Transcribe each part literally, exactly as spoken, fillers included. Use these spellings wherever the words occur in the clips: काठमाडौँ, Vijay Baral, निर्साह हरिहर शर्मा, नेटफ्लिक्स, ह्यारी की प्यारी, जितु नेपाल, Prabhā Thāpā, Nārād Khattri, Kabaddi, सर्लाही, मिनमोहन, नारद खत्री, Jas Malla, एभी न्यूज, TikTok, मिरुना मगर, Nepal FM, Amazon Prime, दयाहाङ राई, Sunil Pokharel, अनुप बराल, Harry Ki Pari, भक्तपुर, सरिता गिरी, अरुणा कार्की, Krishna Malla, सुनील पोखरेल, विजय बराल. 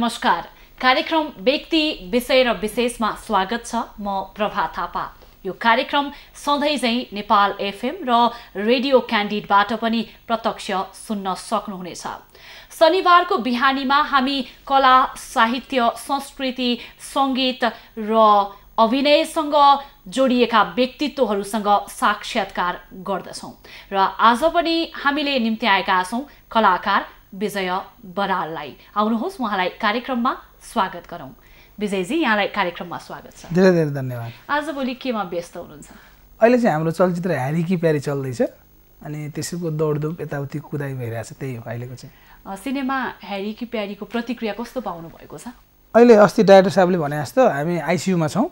नमस्कार कार्यक्रम व्यक्ति विषय र विशेषमा स्वागत छ म प्रभा थापा यो कार्यक्रम सधैँ चाहिँ नेपाल एफएम र रेडियो क्यान्डिडेटबाट पनि प्रत्यक्ष सुन्न सक्नुहुनेछ शनिबारको बिहानीमा हामी कला साहित्य संस्कृति संगीत र अभिनयसँग जोडिएका व्यक्तित्वहरूसँग साक्षात्कार गर्दछौं र आज पनि हामीले निम्ति आएका छौं कलाकार विजय बराललाई आउनुहोस् उहाँलाई कार्यक्रममा स्वागत गरौँ विजयजी यहाँलाई कार्यक्रममा स्वागत छ धेरै धेरै धन्यवाद आजभोलि केमा व्यस्त हुनुहुन्छ अहिले चाहिँ हाम्रो चलचित्र हैरी की प्यारी चल्दैछ अनि त्यसको दौडधुप यताउति कुदाइ भइरहेछ त्यही हो अहिलेको चाहिँ सिनेमा हैरी की प्यारीको प्रतिक्रिया कस्तो पाउनु भएको छ अहिले अस्ति डायरेक्टर साहबले भने जस्तो हामी आईसीयूमा छौं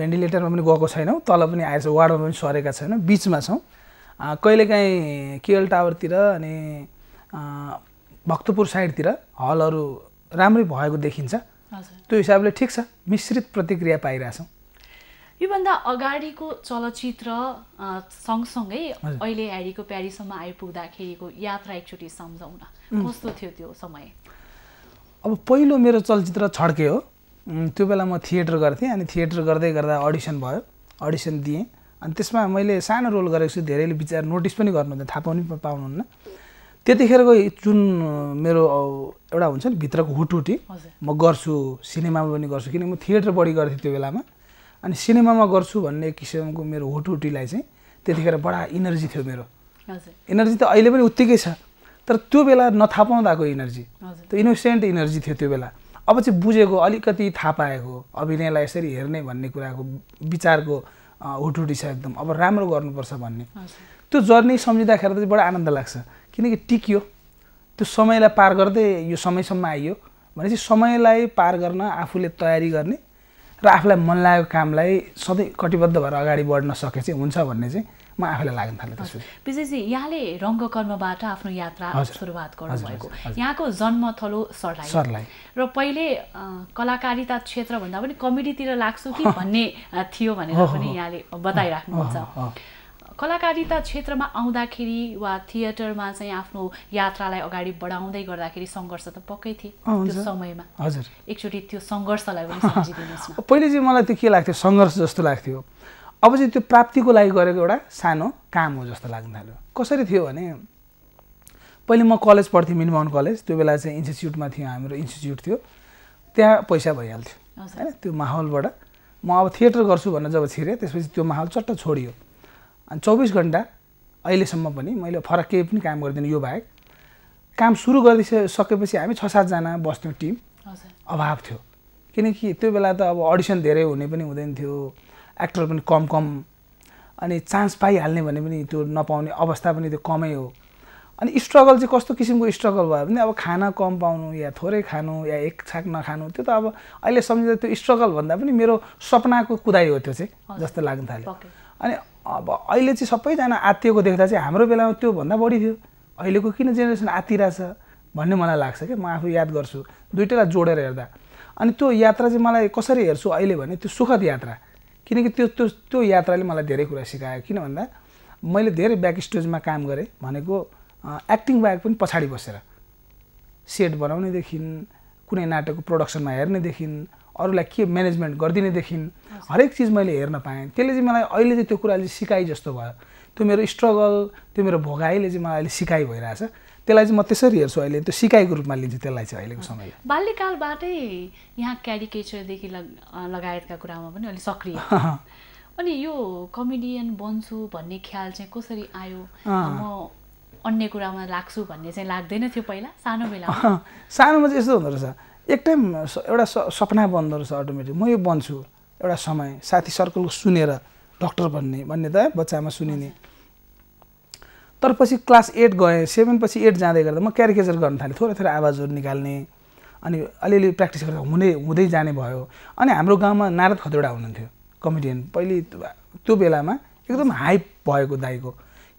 भेन्टिलेटरमा पनि गएको छैनौ तल पनि आइसो वार्डमा पनि सरेका छैनौ बीचमा छौं कहिलेकाहीँ केएल टावरतिर अनि भक्तपुर साइडतिर हलहरु राम्रै भएको देखिन्छ हजुर त्यो हिसाबले ठीक छ मिश्रित प्रतिक्रिया पाइराछौं यो भन्दा अगाडीको चलचित्र सँगसँगै अहिले हैरीको प्यारिससम्म आइपुग्दाखेरिको यात्रा एकचोटी सम्झौँ न कस्तो थियो त्यो समय अब पहिलो मेरो चलचित्र छड्के हो त्यो बेला म थिएटर गर्थे अनि थिएटर गर्दै गर्दा अडिसन भयो अडिसन दिए अनि त्यसमा मैले सानो रोल गरेको छु धेरैले विचार नोटिस पनि गर्नुहुन्छ थाहा पनि पाउनुहुन्न त्यतिखेरको जुन मेरो एउटा हुन्छ नि भित्रको हुटहुटी म गर्छु सिनेमामा पनि गर्छु किन म थिएटर बढी गर्थे त्यो बेलामा अनि सिनेमामा गर्छु भन्ने किसिमको मेरो हुटहुटीलाई चाहिँ त्यतिखेर बडा एनर्जी थियो मेरो हजुर एनर्जी त अहिले पनि उत्तिकै छ तर त्यो बेला नथाहा पाउँदाको एनर्जी त्यो इनोसेन्ट एनर्जी थियो त्यो बेला अब चाहिँ बुझेको अलिकति थाहा पाएको अभिनयलाई यसरी हेर्ने भन्ने कुराको विचारको हुटहुटी छ एकदम अब राम्रो गर्नुपर्छ भन्ने त्यो जर्नी सम्झिँदाखेरि चाहिँ बडा आनन्द लाग्छ किनकि टिक्यो त्यो समयलाई पार गर्दै यो समयसम्म आइयो भनेपछि समयलाई पार गर्न आफूले तयारी गर्ने र आफूलाई मन लागेको कामलाई सधैँ कटिबद्ध भएर अगाडि बढ्न सके चाहिँ हुन्छ भन्ने चाहिँ म आफूलाई लाग्न थालेको छु विजयजी यहाँले रङ्गकर्मबाट आफ्नो यात्रा सुरुवात गर्नुभएको यहाँको जन्मथलो सर्लाही सर्लाही र पहिले कलाकारिता क्षेत्र भन्दा पनि कमेडीतिर लाग्छु कि भन्ने थियो भनेर पनि यहाँले बताइराख्नुहुन्छ कलाकारिता क्षेत्रमा आउँदाखेरि वा थिएटरमा चाहिँ आफ्नो यात्रालाई अगाडि बढाउँदै गर्दाखेरि संघर्ष त पक्कै थियो त्यो समयमा हजुर एकचोटी त्यो संघर्षलाई पनि सम्झिदिनुस् न पहिले चाहिँ मलाई त्यो के लाग्थ्यो संघर्ष जस्तो लाग्थ्यो अब चाहिँ त्यो प्राप्तिको लागि गरेको एउटा सानो काम हो जस्तो लाग्न थाल्यो कसरी थियो भने पहिले म कलेज पढ्थेँ मिनमोहन कलेज त्यो बेला चाहिँ इन्स्टिच्युटमा थियो हाम्रो इन्स्टिच्युट थियो त्यहाँ पैसा भइहाल्थ्यो हैन त्यो माहौलबाट म अब थिएटर गर्छु भनेर जब छिरेँ त्यसपछि त्यो माहौल चट्ट छोडियो अनि चौबीस घण्टा अहिलेसम्म पनि मैले फरक केही पनि काम गर्दिनँ यो बाहेक काम सुरु गरिसकेपछि हामी छ सातजना बस्थ्यौँ टिम अभाव थियो किनकि त्यो बेला त अब अडिसन धेरै हुने पनि हुँदैन थियो एक्टर पनि कम कम अनि चान्स पाइहाल्ने भने पनि त्यो नपाउने अवस्था पनि त्यो कमै हो अनि स्ट्रगल चाहिँ कस्तो किसिमको स्ट्रगल भयो भने अब खाना कम पाउनु या थोरै खानु या एक छाक नखानु त्यो त अब अहिले सम्झिँदा त्यो स्ट्रगल भन्दा पनि मेरो सपनाको कुदाइ हो त्यो चाहिँ जस्तो लाग्न थाल्यो अनि अब अहिले चाहिँ सबैजना आत्तिएको देख्दा चाहिँ हाम्रो बेलामा त्यो भन्दा बढी थियो अहिलेको किन जेनेरेसन आत्तिरहेछ भन्ने मलाई लाग्छ के म आफू याद गर्छु दुईटैलाई जोडेर हेर्दा अनि त्यो यात्रा चाहिँ मलाई कसरी हेर्छु अहिले भने त्यो सुखद यात्रा किनकि त्यो त्यो त्यो यात्राले मलाई धेरै कुरा सिकायो किन भन्दा मैले धेरै ब्याक स्टेजमा काम गरेँ भनेको एक्टिङ बाहेक पनि पछाडि बसेर सेट बनाउनेदेखि कुनै नाटकको प्रोडक्सनमा हेर्नेदेखि अरूलाई के म्यानेजमेन्ट गरिदिनेदेखि हरेक चिज मैले हेर्न पाएँ त्यसले चाहिँ मलाई अहिले चाहिँ त्यो कुराले सिकाइ जस्तो भयो त्यो मेरो स्ट्रगल त्यो मेरो भोगाइले चाहिँ मलाई अहिले सिकाइ भइरहेछ त्यसलाई चाहिँ म त्यसरी हेर्छु अहिले त्यो सिकाइको रूपमा लिन्छु त्यसलाई चाहिँ अहिलेको समयमा बाल्यकालबाटै यहाँ क्यारिकेचरदेखि लगायतका कुरामा पनि अलि सक्रिय अनि यो कमेडियन बन्छु भन्ने ख्याल चाहिँ कसरी आयो म अन्य कुरामा लाग्छु भन्ने चाहिँ लाग्दैन थियो पहिला सानो बेलामा सानोमा चाहिँ यस्तो हुँदो रहेछ एक टाइम एउटा सपना बन्दो रहेछ अटोमेटिक म यो बन्छु एउटा समय साथी सर्कलको सुनेर डक्टर भन्ने भन्ने त बच्चामा सुनिने तर पछि क्लास एट गएँ सेभेन पछि एट जाँदै गर्दा म क्यारिकेचर गर्न थालेँ थोरै थोरै आवाजहरू निकाल्ने अनि अलिअलि प्र्याक्टिस गर्दा हुने हुँदै जाने भयो अनि हाम्रो गाउँमा नारद खत्रीडा हुनुहुन्थ्यो कमेडियन पहिले त्यो बेलामा एकदम हाइप भएको दाइको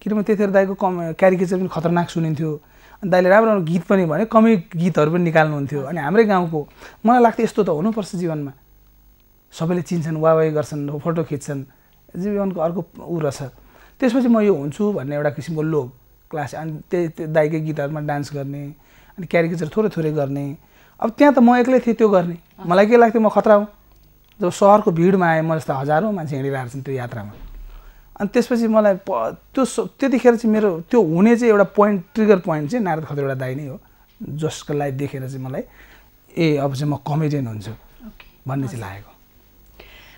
किनभने त्यतिखेर दाइको कम क्यारिकेचर पनि खतरनाक सुनिन्थ्यो दाइले राम्रो राम्रो गीत पनि भने कमेडी गीतहरू पनि निकाल्नुहुन्थ्यो अनि हाम्रै गाउँको मलाई लाग्थ्यो यस्तो त हुनुपर्छ जीवनमा सबैले चिन्छन् वा वाइ गर्छन् फोटो खिच्छन् जीवनको अर्को ऊ रहेछ त्यसपछि म यो हुन्छु भन्ने एउटा किसिमको लोभ क्लास अनि त्यही दाइकै गीतहरूमा डान्स गर्ने अनि क्यारिकेचर थोरै थोरै गर्ने अब त्यहाँ त म एक्लै थिए त्यो गर्ने मलाई के लाग्थ्यो म खतरा हुँ जब शहरको भीडमा आए म जस्तो हजारौं मान्छे हिँडिरहेका छन् त्यो यात्रामा अनि त्यसपछि मलाई त्यो त्यतिखेर चाहिँ मेरो त्यो हुने चाहिँ एउटा पोइन्ट ट्रिगर पोइन्ट चाहिँ नारद खत्री एउटा दाइ नै हो जसको लागि देखेर चाहिँ मलाई ए अब चाहिँ म कमेडियन हुन्छु भन्ने चाहिँ लागेको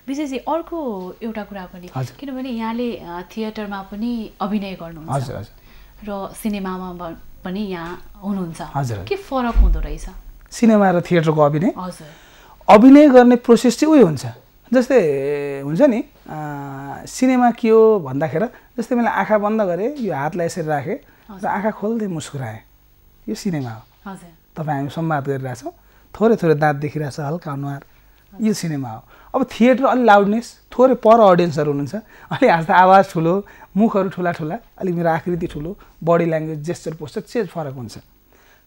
विशेषै अर्को एउटा कुरा पनि किनभने यहाँले थिएटरमा पनि अभिनय गर्नुहुन्छ हजुर हजुर र सिनेमामा पनि यहाँ हुनुहुन्छ के फरक हुँदो रहेछ सिनेमा र थिएटरको अभिनय हजुर अभिनय गर्ने प्रोसेस चाहिँ उही हुन्छ जस्तै हुन्छ नि सिनेमा के हो भन्दाखेरि जस्तै मैले आँखा बन्द गरे यो हातलाई यसरी राखे र आँखा खोल्दै मुस्कुराए यो सिनेमा हो हजुर तपाईं हामी संवाद गरिरहेछौ थोरै थोरै दाँत देखिरहेछ हल्का अनुहार यो सिनेमा हो अब थिएटर अलि लाउडनेस थोरै पर अडियन्सहरु हुनुहुन्छ अलि हाँस्दा आवाज ठुलो मुखहरु ठुला ठुला अलि मेरो आकृति ठुलो बडी ल्याङ्ग्वेज जेस्चर पोस्चर चेज फरक हुन्छ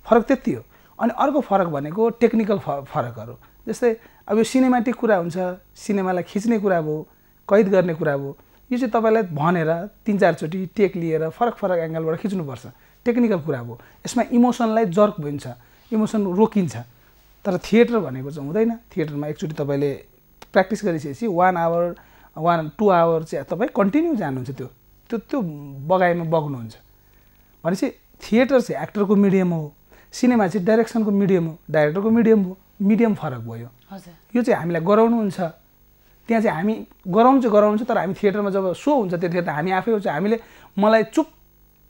फरक त्यति हो अनि अर्को फरक भनेको टेक्निकल फरकहरु जस्तै अब यो सिनेमेटिक कुरा हुन्छ सिनेमालाई खिच्ने कुरा हो कैद गर्ने कुरा हो यो चाहिँ तपाईलाई भनेर तीन चार चोटी टेक लिएर फरक फरक एंगलबाट खिच्नु पर्छ टेक्निकल कुरा हो यसमा इमोसनलाई जर्क हुन्छ इमोसन रोकिन्छ तर थिएटर भनेको चाहिँ हुँदैन थिएटरमा एकचोटी तपाईले प्र्याक्टिस गरिसकेपछि one hour one two hour चाहिँ तपाई कन्टिन्यू जानुहुन्छ त्यो त्यो त्यो बगाइमा बग्नुहुन्छ भनेपछि थिएटर चाहिँ एक्टरको मिडियम हो सिनेमा चाहिँ डाइरेक्सनको मिडियम हो डाइरेक्टरको मिडियम हो मिडियम फरक भयो हजुर यो चाहिँ हामीलाई गराउनु हुन्छ त्यहाँ चाहिँ हामी गराउनु चाहिँ गराउनु तर हामी थिएटरमा जब शो हुन्छ त्यतिखेर त हामी आफै चाहिँ हामीले मलाई चुप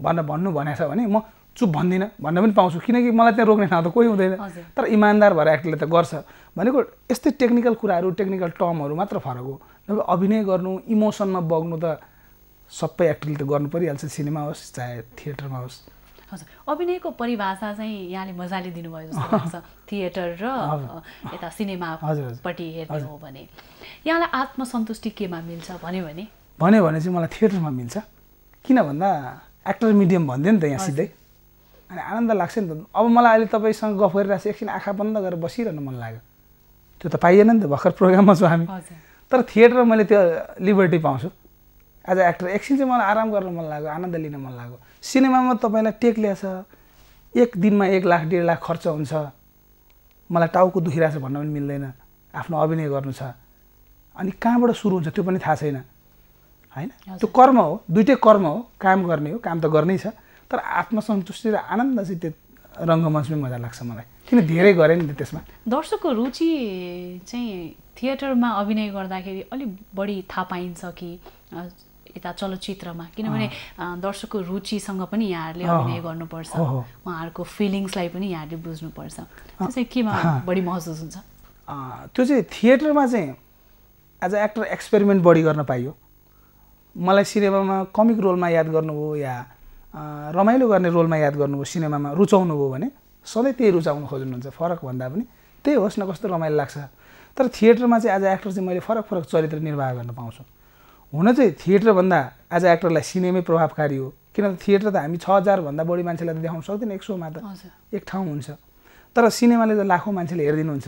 भनेर भन्नु भनेछ भने म चुप भन्दिनँ भन्न पनि पाउँछु किनकि मलाई त्यहाँ रोक्ने ठाउँ त कोही हुँदैन तर इमान्दार भएर एक्टरले त गर्छ भनेको यस्तै टेक्निकल कुराहरू टेक्निकल टर्महरू मात्र फरक हो नभए अभिनय गर्नु इमोसनमा बग्नु त सबै एक्टरले त गर्नु परिहाल्छ सिनेमा होस् चाहे थिएटरमा होस् हजुर अभिनयको परिभाषा चाहिँ यहाँले मजाले दिनुभयो जस्तो लाग्छ थिएटर र यता सिनेमापट्टि हेर्ने हो भने यहाँलाई आत्मसन्तुष्टि केमा मिल्छ भन्यो भने भन्यो भने चाहिँ मलाई थिएटरमा मिल्छ किन भन्दा एक्टर मिडियम भन्दैन त यहाँ सिधै अनि आनन्द लाग्छ नि त अब मलाई अहिले तपाईसँग गफ गरिरहेको छु एकछिन आँखा बन्द गरेर बसिरहनु मन लाग्यो त्यो त पाइएन नि त भर्खर प्रोग्राममा छु हामी तर थिएटरमा मैले त्यो लिबर्टी पाउँछु एज अ एक्टर एकछिन चाहिँ मलाई आराम गर्न मन लाग्यो आनन्द लिन मन लाग्यो सिनेमामा तपाईँलाई टेक ल्याएछ एक दिनमा एक लाख डेढ लाख खर्च हुन्छ मलाई टाउको दुखिरहेछ भन्न पनि मिल्दैन आफ्नो अभिनय गर्नु छ अनि कहाँबाट सुरु हुन्छ त्यो पनि थाहा छैन हैन त्यो कर्म हो दुईटै कर्म हो काम गर्ने हो काम त गर्नै छ तर आत्मसन्तुष्टि र आनन्द चाहिँ त्यो रङ्गमञ्चमै मजा लाग्छ मलाई किन धेरै गरे नि त त्यसमा दर्शकको रुचि चाहिँ थिएटरमा अभिनय गर्दाखेरि अलिक बढी थाहा पाइन्छ कि यता चलचित्रमा किनभने दर्शकको रुचिसँग पनि यहाँहरूले अभिनय गर्नुपर्छ उहाँहरूको फिलिङ्सलाई पनि यहाँहरूले बुझ्नुपर्छ त्यो चाहिँ केमा बढी महसुस हुन्छ त्यो चाहिँ थिएटरमा चाहिँ एज अ एक्टर एक्सपेरिमेन्ट बढी गर्न पाइयो मलाई सिनेमामा कमिक रोलमा याद गर्नुभयो या रमाइलो गर्ने रोलमा याद गर्नुभयो सिनेमामा रुचाउनु भयो भने सधैँ त्यही रुचाउनु खोज्नुहुन्छ फरक भन्दा पनि त्यही होस् न कस्तो रमाइलो लाग्छ तर थिएटरमा चाहिँ एज अ एक्टर चाहिँ मैले फरक फरक चरित्र निर्वाह गर्न पाउँछु हुन चाहिँ थिएटरभन्दा एज अ एक्टरलाई सिनेमै प्रभावकारी हो किनभने थिएटर त हामी छ हजारभन्दा बढी मान्छेलाई त देखाउन सक्दैन एक सौमा त एक ठाउँ हुन्छ तर सिनेमाले त लाखौँ मान्छेले हेरिदिनुहुन्छ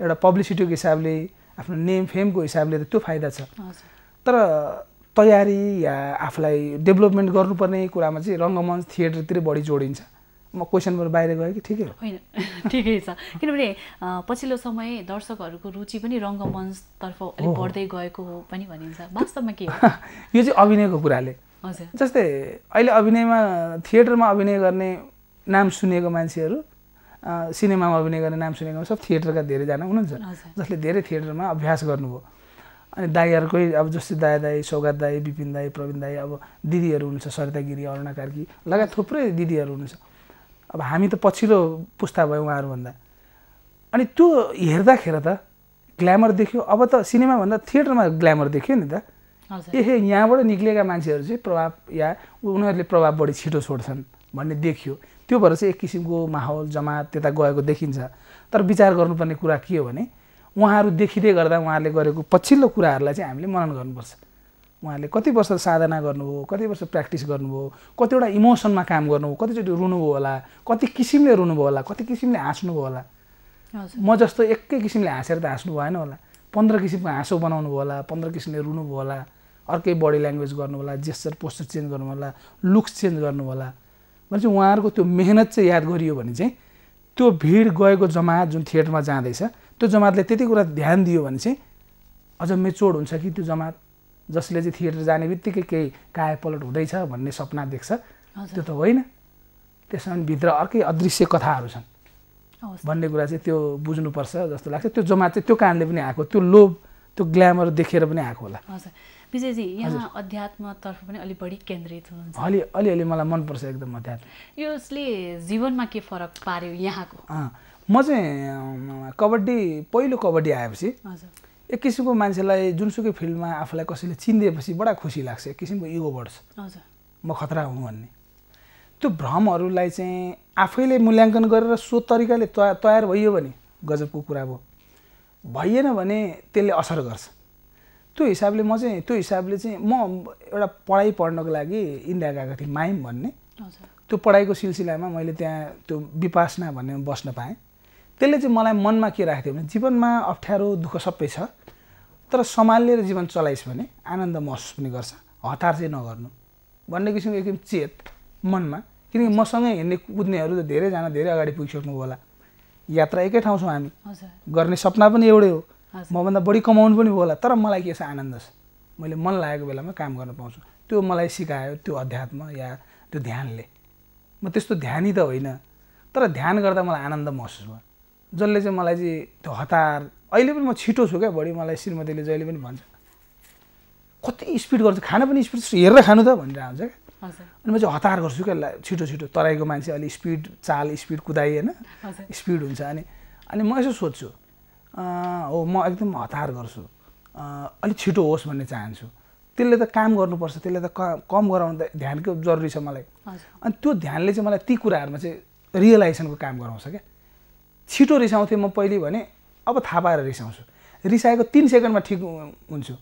एउटा पब्लिसिटीको हिसाबले आफ्नो नेम फेमको हिसाबले त त्यो फाइदा छ तर तयारी या आफूलाई डेभलपमेन्ट गर्नुपर्ने कुरामा चाहिँ रङ्गमञ्च थिएटरतिर बढी जोडिन्छ म क्वेसनबाट बाहिर गएँ कि ठिकै हो होइन ठिकै छ किनभने पछिल्लो समय दर्शकहरूको रुचि पनि रङ्गमञ्चतर्फ अलिक बढ्दै गएको हो पनि भनिन्छ वास्तवमा के हो यो चाहिँ अभिनयको कुराले हजुर जस्तै अहिले अभिनयमा थिएटरमा अभिनय गर्ने नाम सुनेको मान्छेहरू सिनेमामा अभिनय गर्ने नाम सुनेको सब थिएटरका धेरैजना हुनुहुन्छ जसले धेरै थिएटरमा अभ्यास गर्नुभयो अनि दाईहरूकै अब जस्तै दाया दाई सौगात दाई विपिन दाई प्रवीण दाई अब दिदीहरू हुनुहुन्छ सरिता गिरी अरुणा कार्की लगायत थुप्रै दिदीहरू हुनुहुन्छ अब हामी त पछिल्लो पुस्ता भयो उहाँहरूभन्दा अनि त्यो हेर्दाखेरि त ग्ल्यामर देख्यो अब त सिनेमाभन्दा थिएटरमा ग्ल्यामर देख्यो नि त एहे यहाँबाट निक्लिएका मान्छेहरू चाहिँ प्रभाव या उनीहरूले प्रभाव बढी छिटो छोड्छन् भन्ने देखियो त्यो भएर चाहिँ एक किसिमको माहौल जमात त्यता गएको देखिन्छ तर विचार गर्नुपर्ने कुरा के हो भने उहाँहरू देखिँदै गर्दा उहाँहरूले गरेको पछिल्लो कुराहरूलाई चाहिँ हामीले मनन गर्नुपर्छ उहाँहरूले कति वर्ष साधना गर्नुभयो कति वर्ष प्र्याक्टिस गर्नुभयो कतिवटा इमोसनमा काम गर्नुभयो कतिचोटि रुनुभयो होला कति किसिमले रुनुभयो होला कति किसिमले हाँस्नुभयो होला म जस्तो एकै किसिमले हाँसेर त हाँस्नु भएन होला पन्ध्र किसिमको हाँसो बनाउनु होला पन्ध्र किसिमले रुनुभयो होला अर्कै बडी ल्याङ्ग्वेज गर्नु होला जेस्चर पोस्चर चेन्ज गर्नु होला लुक्स चेन्ज गर्नु होला भनेपछि उहाँहरूको त्यो मेहनत चाहिँ याद गरियो भने चाहिँ त्यो भीड गएको जमात जुन थिएटरमा जाँदैछ त्यो जमातले त्यति कुरा ध्यान दियो भने चाहिँ अझ मेच्योर हुन्छ कि त्यो जमात जसले चाहिँ थिएटर जानेबित्तिकै केही कायापलट हुँदैछ भन्ने सपना देख्छ त्यो त होइन त्यसमा भित्र अर्कै अदृश्य कथाहरू छन् भन्ने कुरा चाहिँ त्यो बुझ्नुपर्छ जस्तो लाग्छ त्यो जमात चाहिँ त्यो कारणले पनि आएको त्यो लोभ त्यो ग्ल्यामर देखेर पनि आएको होला हजुर विजयजी यहाँ अध्यात्मतर्फ पनि अलि बढी केन्द्रित हुनुहुन्छ अलि अलि अलि मलाई मन पर्छ एकदम अध्यात्म यसले जीवनमा के फरक पार्यो यहाँको म चाहिँ कबड्डी पहिलो कबड्डी आएपछि हजुर एक किसिमको मान्छेलाई जुनसुकै फिल्डमा आफूलाई कसैले चिन्देपछि बडा खुसी लाग्छ एक किसिमको इगो बढ्छ हजुर म खतरा हुँ भन्ने त्यो भ्रमहरूलाई चाहिँ आफैले मूल्याङ्कन गरेर सो तरिकाले तयार भइयो भने गजबको कुरा हो भएन भने त्यसले असर गर्छ त्यो हिसाबले म चाहिँ त्यो हिसाबले चाहिँ म एउटा पढाइ पढ्नको लागि इन्डिया गएको थिएँ माइम भन्ने त्यो पढाइको सिलसिलामा मैले त्यहाँ त्यो विपासना भन्ने बस्न पाएँ त्यसले चाहिँ मलाई मनमा के राख्थ्यो भने जीवनमा अप्ठ्यारो दुःख सबै छ तर सम्हालेर जीवन चलाइस् भने आनन्द महसुस पनि गर्छ हतार चाहिँ नगर्नु भन्ने किसिमको एकदम चेत मनमा किनकि मसँगै हिँड्ने कुद्नेहरू त धेरैजना धेरै अगाडि पुगिसक्नु होला यात्रा एकै ठाउँ छौँ हामी गर्ने सपना पनि एउटै हो मभन्दा बढी कमाउनु पनि होला तर मलाई के छ आनन्द छ मैले मन लागेको बेलामा काम गर्न पाउँछु त्यो मलाई सिकायो त्यो अध्यात्म या त्यो ध्यानले म त्यस्तो ध्यानी त होइन तर ध्यान गर्दा मलाई आनन्द महसुस भयो जसले चाहिँ मलाई चाहिँ त्यो हतार अहिले पनि म छिटो छु क्या बढी मलाई श्रीमतीले जहिले पनि भन्छ कति स्पिड गर्छु खाना पनि स्पिड हेरेर खानु त भनेर आउँछ क्या अनि म चाहिँ हतार गर्छु क्या छिटो छिटो तराईको मान्छे अलिक स्पिड चाल स्पिड कुदाइ होइन स्पिड हुन्छ अनि अनि म यसो सोध्छु हो म एकदम हतार गर्छु अलि छिटो होस् भन्ने चाहन्छु त्यसले त काम गर्नुपर्छ त्यसले त कम गराउनु त ध्यानको जरुरी छ मलाई अनि त्यो ध्यानले चाहिँ मलाई ती कुराहरुमा चाहिँ रियलाइजेसनको काम गराउँछ क्या छिटो रिसाउँथे म पहिले भने अब थाहा पाएर रिसाउँछु रिसाएको तीन सेकेन्डमा ठिक हुन्छु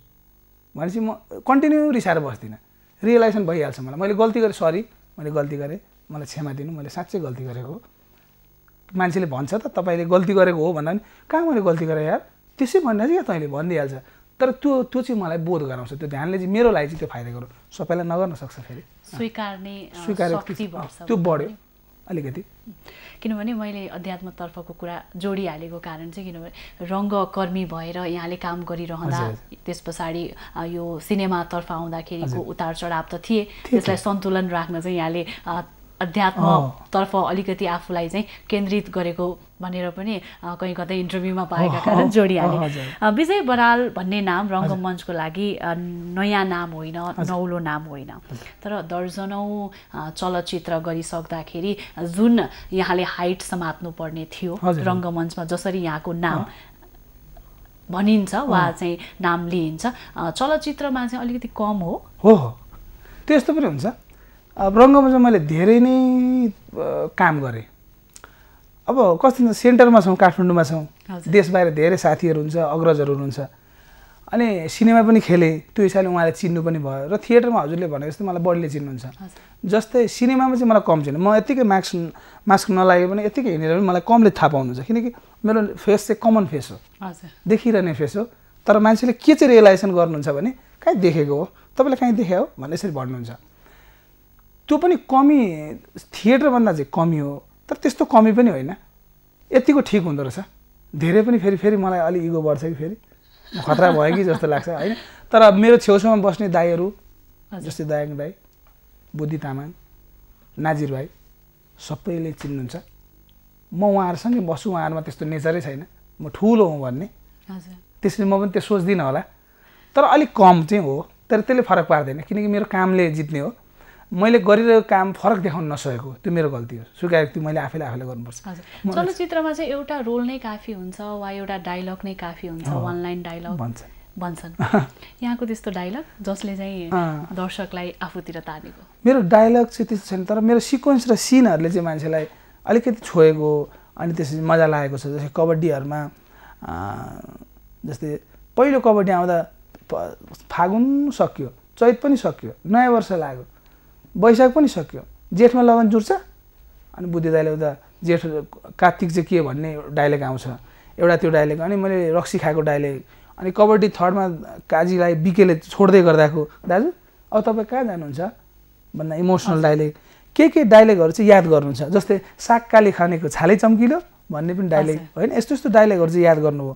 भनेपछि म कन्टिन्यू रिसाएर बस्दिनँ रियलाइजेसन भइहाल्छ मलाई मैले गल्ती गरेँ सरी मैले गल्ती गरेँ मलाई क्षमा दिनु मैले साँच्चै गल्ती गरेको हो मान्छेले भन्छ त तपाईले गल्ती गरेको हो भन्दा पनि कहाँ मैले गल्ती गरे यार त्यसै भन्दा चाहिँ तैँले भनिदिइहाल्छ तर त्यो त्यो चाहिँ मलाई बोध गराउँछ त्यो ध्यानले चाहिँ मेरो लागि चाहिँ त्यो फाइदा गर्यो सबैलाई नगर्न सक्छ फेरि स्वीकार्ने शक्ति बढ्छ त्यो बढ्यो अलिकति किनभने मैले अध्यात्मतर्फको कुरा जोडिहालेको कारण चाहिँ किनभने रङ्गकर्मी भएर यहाँले काम गरिरहँदा त्यस पछाडि यो सिनेमातर्फ आउँदाखेरिको उतार चढाव त थिए त्यसलाई सन्तुलन राख्न चाहिँ यहाँले अध्यात्मतर्फ अलिकति आफूलाई चाहिँ केन्द्रित गरेको भनेर पनि कहीँ कतै इन्टरभ्यूमा पाएका कारण जोडिहालेँ विजय बराल भन्ने नाम रङ्गमञ्चको लागि नयाँ नाम होइन नौलो नाम होइन तर दर्जनौं चलचित्र गरिसक्दाखेरि जुन यहाँले हाइट समात्नुपर्ने थियो रङ्गमञ्चमा जसरी यहाँको नाम भनिन्छ वा चाहिँ नाम लिइन्छ चलचित्रमा चाहिँ अलिकति कम हो हो त्यस्तो पनि हुन्छ अब रङ्गमञ्चमा मैले धेरै नै काम गरेँ अब कस्तो सेन्टरमा छौँ काठमाडौँमा छौँ देश बाहिर धेरै साथीहरू हुन्छ अग्रजहरू हुनुहुन्छ अनि सिनेमा पनि खेलेँ त्यो हिसाबले उहाँले चिन्नु पनि भयो र थिएटरमा हजुरले भनेको जस्तो मलाई बढीले चिन्नुहुन्छ जस्तै सिनेमामा चाहिँ मलाई कम चिन्नु म यतिकै मास्क मास्क नलाग्यो भने यतिकै हिँडेर पनि मलाई कमले थाहा पाउनुहुन्छ किनकि मेरो फेस चाहिँ कमन फेस हो देखिरहने फेस हो तर मान्छेले के चाहिँ रियलाइजेसन गर्नुहुन्छ भने कहीँ देखेको हो तपाईँले कहीँ देखायो भन्ने यसरी भन्नुहुन्छ त्यो पनि कमी थिएटरभन्दा चाहिँ कमी हो तर त्यस्तो कमी पनि होइन यतिको ठिक हुँदो रहेछ धेरै पनि फेरि फेरि मलाई अलि इगो बढ्छ कि फेरि खतरा भयो कि जस्तो लाग्छ होइन तर मेरो छेउछाउमा बस्ने दाईहरू जस्तै दायङ दाई बुद्धि तामाङ नाजिर भाइ सबैले चिन्नुहुन्छ म उहाँहरूसँगै बस्छु उहाँहरूमा त्यस्तो नेचरै छैन म ठुलो हुँ भन्ने त्यसले म पनि त्यो सोच्दिनँ होला तर अलिक कम चाहिँ हो तर त्यसले फरक पार्दैन किनकि मेरो कामले जित्ने हो मैले गरिरहेको काम फरक देखाउन नसकेको त्यो मेरो गल्ती हो स्वीकारेको त्यो मैले आफैले आफैले गर्नुपर्छ चलचित्रमा चाहिँ एउटा रोल नै काफी हुन्छ वा एउटा डायलग नै काफी हुन्छ वान लाइन डायलग भन्छ भन्छन् यहाँको त्यस्तो डायलग जसले चाहिँ दर्शकलाई आफूतिर तानेको मेरो डायलग चाहिँ त्यस्तो छैन तर मेरो सिक्वेन्स र सिनहरूले चाहिँ मान्छेलाई अलिकति छोएको अनि त्यसपछि मजा लागेको छ जस्तै कबड्डीहरूमा जस्तै पहिलो कबड्डी आउँदा फागुन सकियो चैत पनि सकियो नयाँ वर्ष लाग्यो बैशाख पनि सक्यो जेठमा लगन जुर्छ अनि बुद्धि दाइले उता जेठ कार्तिक चाहिँ के भन्ने डाइलेग आउँछ एउटा त्यो डाइलेग अनि मैले रक्सी खाएको डाइलेग अनि कबड्डी थर्डमा काजीलाई बिकेले छोड्दै गर्दाको दाजु अब तपाईँ कहाँ जानुहुन्छ भन्दा इमोसनल डाइलेग के के डायलगहरु चाहिँ याद गर्नुहुन्छ जस्तै सागकाली खानेको छाले चम्किलो भन्ने पनि डायलग हैन यस्तो यस्तो डायलगहरु चाहिँ याद गर्नु हो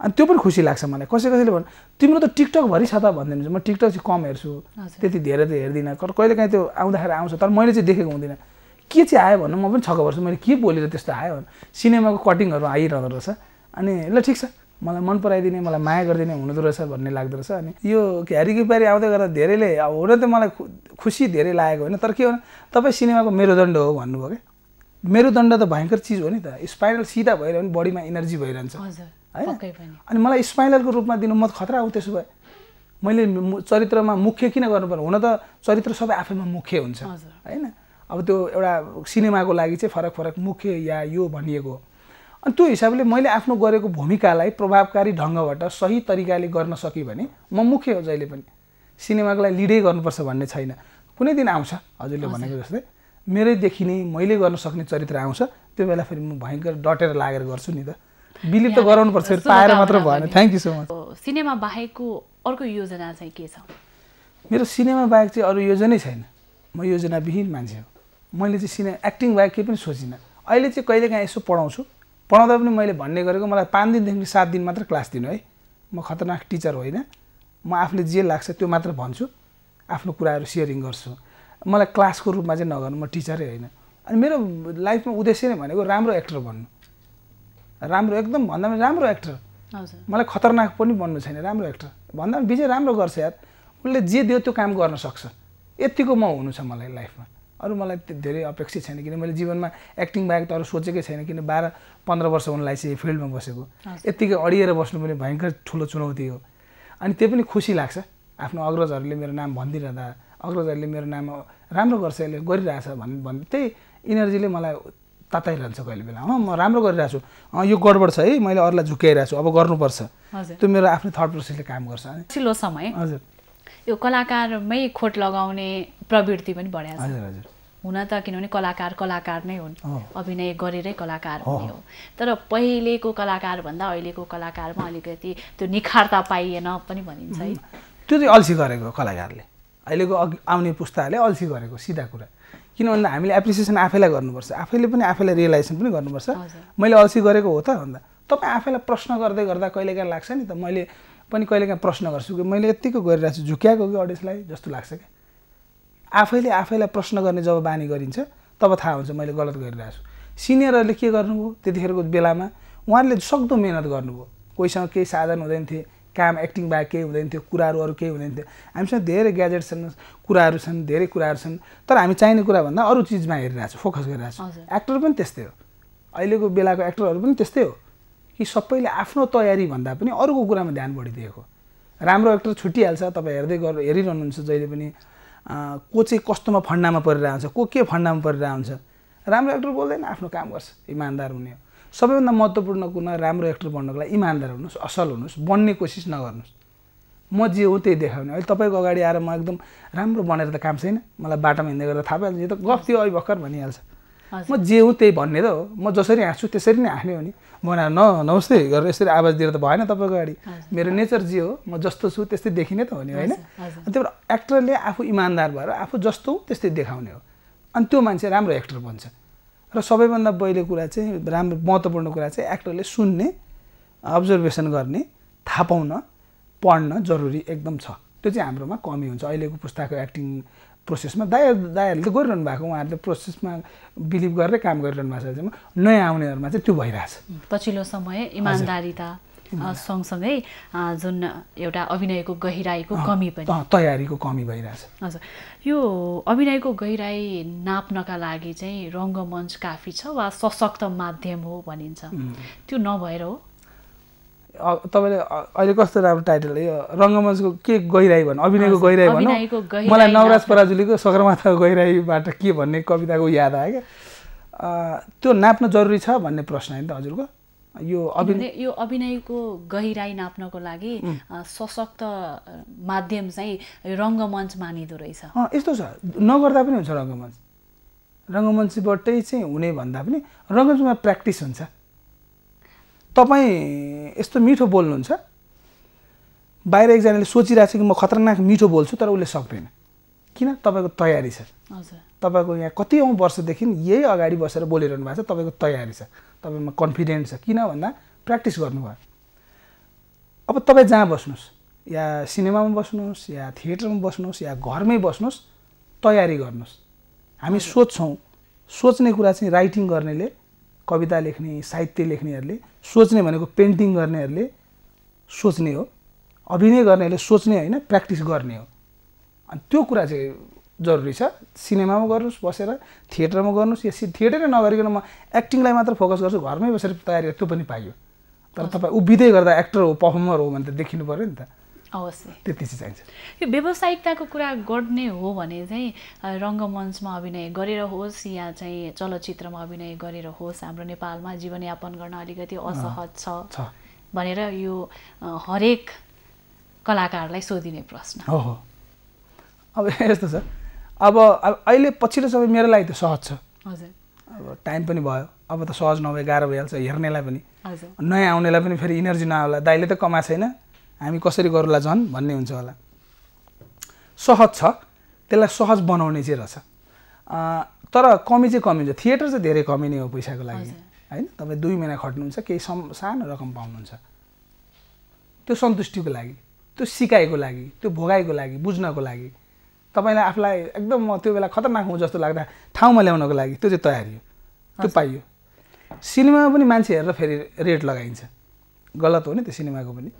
अनि त्यो पनि खुसी लाग्छ मलाई कसै कसैले भन्छ तिम्रो त टिकटक भरि छ त भन्दै हुन्छ म टिकटक चाहिँ कम हेर्छु त्यति धेरै त हेर्दिन कहिले कतै त्यो आउँदाखेरि आउँछ तर मैले चाहिँ देखेको हुँदिन के चाहिँ आयो भन्नु म पनि छक्क पर्छु मैले के बोलेर त्यस्तो आयो भने सिनेमाको कटिङहरु आइरहदो रहेछ अनि ल ठीक छ मलाई मन पराइदिने मलाई माया गर्दिने हुनु दुरेछ भन्ने लाग्दो रहेछ अनि यो ह्यारी की पारी आउँदै गर्दा धेरैले अब हो र त मलाई खुसी धेरै लागेको हैन तर के हो तपाई सिनेमाको मेरुदण्ड हो भन्नुभयो के मेरुदण्ड त भयंकर चीज हो नि त स्पाइरल सीधा भइरह्यो भने बडीमा एनर्जी भइरन्छ हजुर पक्कै पनि अनि मलाई स्पाइरलको रूपमा दिनु मत खतरा हो त्यसो भए मैले चरित्रमा मुख्य किन गर्नुपर्छ हुन त चरित्र सबै आफैमा मुख्य हुन्छ हैन अब त्यो एउटा सिनेमाको लागि चाहिँ फरक फरक मुख्य या यो भनिएको हो अनि त्यो हिसाबले मैले आफ्नो गरेको भूमिकालाई प्रभावकारी ढंगबाट सही तरिकाले गर्न सके भने म मुख्य हो जहिले पनि सिनेमाको लागि लिडै गर्नुपर्छ भन्ने छैन कुनै दिन आउँछ हजुरले भनेको जस्तै मेरै देखिने मैले गर्न सक्ने चरित्र आउँछ त्यो बेला फेरि म भयंकर डटेर लागेर गर्छु नि त बिलिभ त गराउनु पर्छ पाएर मात्र भएन thank you so much cinema बाहेकको अर्को योजना चाहिँ के छ मेरो सिनेमा बाहेक चाहिँ अरु योजना छैन म योजना विहीन मान्छे हो मैले चाहिँ सिने एक्टिङ बाहेक के पनि सोचिन अहिले चाहिँ कहिलेकाहीँ यसो पढाउँछु पढाउँदा पनि मैले भन्ने गरेको मलाई पाँच दिनदेखि सात दिन मात्र क्लास दिनु है म खतरनाक टिचर होइन म आफूले जे लाग्छ त्यो मात्र भन्छु आफ्नो कुराहरु शेयरिङ गर्छु मलाई क्लासको रूपमा चाहिँ नगर्नु म टिचरै हैन अनि मेरो लाइफमा उद्देश्य नै भनेको राम्रो एक्टर बन्नु राम्रो एकदम भन्दा पनि राम्रो एक्टर हजुर मलाई खतरनाक पनि बन्नु छैन राम्रो एक्टर भन्दा पनि विजय राम्रो गर्छ यार उले जे दियो त्यो काम गर्न सक्छ यतिको म हुनु छ मलाई लाइफमा अरु मलाई धेरै अपेक्षा छैन किन मैले जीवनमा एक्टिङ बाहेक त अरु सोचेकै छैन किन बाह्र पन्ध्र वर्ष हुनलाई चाहिँ फिल्डमा बसेको यतिकै अडिएर बस्नु पनि भयंकर ठूलो चुनौती हो अनि त्यो पनि खुसी लाग्छ आफ्नो अग्रजहरुले मेरो नाम भन्दिरहँदा अग्रजहरुले मेरो नाम राम्रो गर्छ यसले गरिराछ भन्ने भन्दै त्यही एनर्जीले मलाई ताताइरहन्छ कहिले बेला अँ म राम्रो गरिराछु अँ यो गडबड छ है मैले अरूलाई झुक्याइराछु अब गर्नुपर्छ त्यो मेरो आफ्नो थर्ड प्रोसेसले काम गर्छ सिलो समय हजुर यो कलाकारमै खोट लगाउने प्रवृत्ति पनि बढ्या छ हजुर हजुर हुन त किनभने कलाकार कलाकार नै हुन् अभिनय गरेरै कलाकार हुने हो तर पहिलेको कलाकार भन्दा अहिलेको कलाकारमा अलिकति त्यो निखारता पाइएन पनि भनिन्छ है त्यो चाहिँ अल्छी गरेको कलाकारले अहिलेको आउने पुस्ताले अल्छी गरेको सिधा कुरा किन भन्दा हामीले एप्रिसिएसन आफैलाई गर्नुपर्छ आफैले पनि आफैलाई रियलाइजेसन पनि गर्नुपर्छ मैले अल्छी गरेको हो त भन्दा तपाई आफैलाई प्रश्न गर्दै गर्दा कहिलेकाहीँ लाग्छ नि त मैले पनि कहिलेकाहीँ प्रश्न गर्छु कि मैले यतिको गरिरहेको छु झुक्याएको कि अडियन्सलाई जस्तो लाग्छ कि आफैले आफैलाई प्रश्न गर्ने जब बानी गरिन्छ तब थाहा हुन्छ मैले गलत गरिरहेको छु सिनियरहरूले के गर्नुभयो त्यतिखेरको बेलामा उहाँहरूले सक्दो मेहनत गर्नुभयो कोहीसँग केही साधन हुँदैन थिए काम एक्टिङ बाहेक केही हुँदैन थियो कुराहरू अरू केही हुँदैन थियो हामीसँग धेरै ग्याजेट्स छन् कुराहरू छन् धेरै कुराहरू छन् तर हामी चाहिने कुरा भन्दा अरू चीजमा हेरिरहेछौँ फोकस गरिरहेछौँ एक्टर पनि त्यस्तै हो अहिलेको बेलाको एक्टरहरू पनि त्यस्तै हो कि सबैले आफ्नो तयारी भन्दा पनि अरूको कुरामा ध्यान बढी दिएको राम्रो एक्टर छुटिहाल्छ तपाईँ हेर्दै गर् हेरिरहनुहुन्छ जहिले पनि को चाहिँ कस्तोमा फन्डामा परिरहेको हुन्छ को के फन्डामा परिरहेको हुन्छ राम्रो एक्टर बोल्दैन आफ्नो काम गर्छ इमान्दार हुने हो सबैभन्दा महत्त्वपूर्ण कुरा राम्रो एक्टर बन्नको लागि इमानदार हुनुहोस् असल हुनुहोस् बन्ने कोसिस नगर्नुहोस् म जे हो त्यही देखाउने अहिले तपाईको अगाडि आएर म एकदम राम्रो बनेर त काम छैन मलाई बाटोमा हिँड्दै गर्दा थाहा पाइहाल्छ यो त गफ थियो अहिले भर्खर भनिहाल्छ म जे हो त्यही भन्ने त हो म जसरी हाँस्छु त्यसरी नै हाँस्ने हो नि बनाएर न नमस्ते गरेर यसरी आवाज दिएर त भएन तपाईँको अगाडि मेरो नेचर जे हो म जस्तो छु त्यस्तै देखिने त हो नि होइन त्यही भएर एक्टरले आफू इमान्दार भएर आफू जस्तो त्यस्तै देखाउने हो अनि त्यो मान्छे राम्रो एक्टर बन्छ र सबैभन्दा पहिले कुरा चाहिँ राम्रो महत्त्वपूर्ण कुरा चाहिँ एक्टरले सुन्ने अब्जर्भेसन गर्ने थाहा पाउन पढ्न जरुरी एकदम छ त्यो चाहिँ हाम्रोमा कमी हुन्छ अहिलेको पुस्ताको एक्टिङ प्रोसेसमा दाइ दाइहरूले त गरिरहनु भएको उहाँहरूले प्रोसेसमा बिलिभ गरेर काम गरिरहनु भएको छ नयाँ आउनेहरूमा चाहिँ त्यो भइरहेछ पछिल्लो समय इमान्दारिता सँगसँगै जुन एउटा अभिनयको गहिराईको कमी पनि तयारीको कमी भइरहेछ हजुर यो अभिनयको गहिराई नाप्नका लागि चाहिँ रङ्गमञ्च काफी छ वा सशक्त माध्यम हो भनिन्छ त्यो नभएर हो तपाईले अहिले कस्तो राम्रो टाइटल यो रङ्गमञ्चको के गहिराई भन्नु अभिनयको गहिराई भन्नु मलाई नवराज पराजुलीको सगरमाथाको गहिराईबाट के भन्ने कविताको याद आयो क्या त्यो नाप्न जरुरी छ भन्ने प्रश्न होइन त हजुरको यो अभिनय यो अभिनयको गहिराई नाप्नको लागि सशक्त माध्यम चाहिँ रङ्गमञ्च मानिदो रहेछ यस्तो छ नगर्दा पनि हुन्छ रङ्गमञ्च रङ्गमञ्चबाटै चाहिँ हुने भन्दा पनि रङ्गमञ्चमा प्र्याक्टिस हुन्छ तपाईँ यस्तो मिठो बोल्नुहुन्छ बाहिर एकजनाले सोचिरहेको छ कि म खतरनाक मिठो बोल्छु तर उसले सक्दैन किन तपाईँको तयारी छ हजुर तपाईको यहाँ कति औं वर्षदेखि यही अगाडि बसेर बोलिरहनु भएको छ तपाईको तयारी छ तपाईमा कन्फिडेन्स छ किन भन्दा प्र्याक्टिस गर्नुभयो अब तपाई जहाँ बस्नुस् या सिनेमामा बस्नुस् या थिएटरमा बस्नुस् या घरमै बस्नुस् तयारी गर्नुस् हामी सोच्छौं सोच्ने कुरा चाहिँ राइटिङ गर्नेले कविता लेख्ने साहित्य लेख्नेहरुले सोच्ने भनेको पेन्टिङ गर्नेहरुले सोच्ने हो अभिनय गर्नेले सोच्ने हैन प्र्याक्टिस गर्ने हो अनि त्यो कुरा चाहिँ जरुरी छ सिनेमामा गर्नुस् बसेर थिएटरमा गर्नुस् या थिएटरै नगरिकन म एक्टिङलाई मात्र फोकस गर्छु घरमै बसेर तयारी त्यो पनि पाइयो तर तपाई उभिदै गर्दा एक्टर हो परफर्मर हो भने त देखिनु पर्यो नि त अवश्य त्यति चाहिँ चाहिन्छ यो व्यवसायिकताको कुरा गर्ने हो भने चाहिँ रंगमञ्चमा अभिनय गरेर होस् या चाहिँ चलचित्रमा अभिनय गरेर होस् हाम्रो नेपालमा जीवनयापन गर्न अलिकति असहज छ भनेर यो हरेक कलाकारलाई सोधिने प्रश्न हो हो अब यस्तो छ अब अहिले पछिल्लो समय मेरो लागि त सहज छ हजुर अब टाइम पनि भयो अब त सहज नभए गाह्रो भइहाल्छ हेर्नेलाई पनि हजुर नयाँ आउनेलाई पनि फेरि एनर्जी नआउला दाइले त कमा छैन हामी कसरी गरौला जन भन्ने हुन्छ होला सहज छ त्यसलाई सहज बनाउने चाहिँ रहछ तर कमी चाहिँ कमी हुन्छ थिएटर चाहिँ धेरै कमी नै हो पैसाको लागि हैन तपाई दुई महिना खट्नुहुन्छ केही सानो रकम पाउनुहुन्छ त्यो सन्तुष्टिको लागि त्यो सिकाइको लागि त्यो भोगाइको लागि बुझ्नको लागि तपाईलाई आफुलाई एकदम म त्यो बेला खतरनाक हुँ जस्तो लाग्दा ठाउँमा ल्याउनको लागि त्यो चाहिँ तयारी हो त्यो पाइयो सिनेमामा पनि मान्छे हेरेर फेरि रेट लगाइन्छ गलत हो नि त्यो सिनेमाको पनि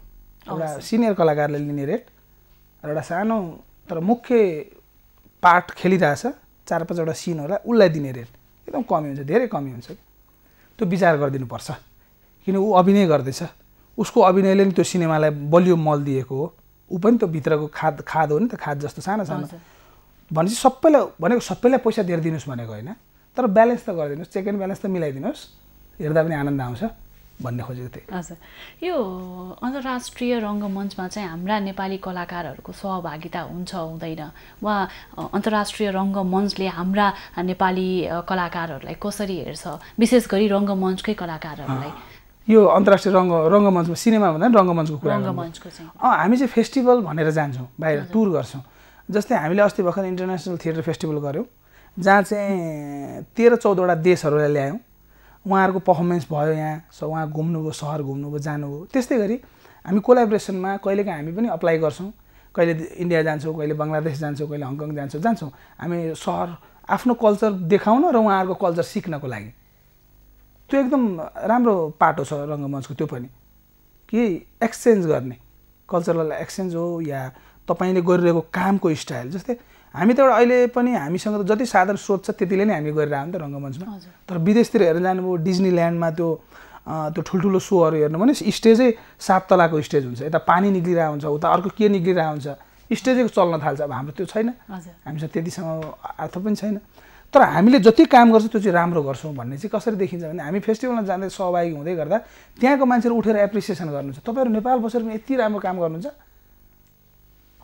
एउटा सिनियर कलाकारले लिने रेट र एउटा सानो तर मुख्य पार्ट खेलिरहेछ चार पाँचवटा सिन होला उलाई दिने रेट एकदम कमी हुन्छ धेरै कमी हुन्छ त्यो विचार गरिदिनुपर्छ किन ऊ अभिनय गर्दैछ उसको अभिनयले नि त्यो सिनेमालाई बलियो मल दिएको हो ऊ पनि त्यो भित्रको खाद खाद हो नि त खाद जस्तो सानो सानो भनेपछि सबैलाई भनेको सबैलाई पैसा दिएर दिनुस् भनेको होइन तर ब्यालेन्स त गरिदिनुस् चेक एन्ड ब्यालेन्स त मिलाइदिनुस् हेर्दा पनि आनन्द आउँछ भन्ने खोजेको थिएँ हजुर यो अन्तर्राष्ट्रिय रङ्गमञ्चमा चाहिँ हाम्रा नेपाली कलाकारहरूको सहभागिता हुन्छ हुँदैन वा अन्तर्राष्ट्रिय रङ्गमञ्चले हाम्रा नेपाली कलाकारहरूलाई कसरी हेर्छ विशेष गरी रङ्गमञ्चकै कलाकारहरूलाई यो अन्तर्राष्ट्रिय रंग रंगमञ्चमा सिनेमा भन्दा रंगमञ्चको कुरा रंगमञ्चको चाहिँ हामी चाहिँ फेस्टिभल भनेर जान्छौं बाहिर टुर गर्छौं जस्तै हामीले अस्ति भर्खर इन्टरनेशनल थिएटर फेस्टिभल गर्यौं जहाँ चाहिँ तेह्र चौध वटा देशहरुलाई ल्यायौं उहाँहरुको परफर्मेन्स भयो यहाँ उहाँ घुम्नुभयो शहर घुम्नुभयो जानुभयो त्यस्तै गरी हामी कोलाबोरेसनमा कहिलेकाहीँ हामी पनि अप्लाई गर्छौं कहिले इन्डिया जान्छौं कहिले बंगलादेश जान्छौं कहिले हङकङ जान्छौं जान्छौं हामी शहर आफ्नो कल्चर देखाउन र उहाँहरुको कल्चर सिक्नको लागि त्यो एकदम राम्रो पाटो छ रंगमञ्चको त्यो पनि कि एक्सचेन्ज गर्ने कल्चरल एक्सचेन्ज हो या तपाईले गरिरहेको कामको स्टाइल जस्तै हामी त एउटा अहिले पनि हामीसँग त जति साधारण स्रोत छ त्यतिले नै हामी गरिरहेको नि त रंगमञ्चमा तर विदेशतिर हेर्न जानुभयो डिज्नील्यान्डमा त्यो त्यो ठुलठुलो शोहरु हेर्नु भने स्टेजै सात तलाको स्टेज हुन्छ यता पानी निक्लिरा हुन्छ उता अर्को के निक्लिरा हुन्छ स्टेजै चल्न थाल्छ अब हाम्रो त्यो छैन हामीसँग त्यतिसम्म अर्थ पनि छैन तर हामीले जति काम गर्छौं त्यो चाहिँ राम्रो गर्छौं भन्ने चाहिँ कसरी देखिन्छ भने हामी फेस्टिभलमा जाँदै सहभागी हुँदै गर्दा त्यहाँको मान्छेहरु उठेर एप्रिसिएसन गर्नुहुन्छ तपाईहरु नेपाल बसेर पनि यति राम्रो काम गर्नुहुन्छ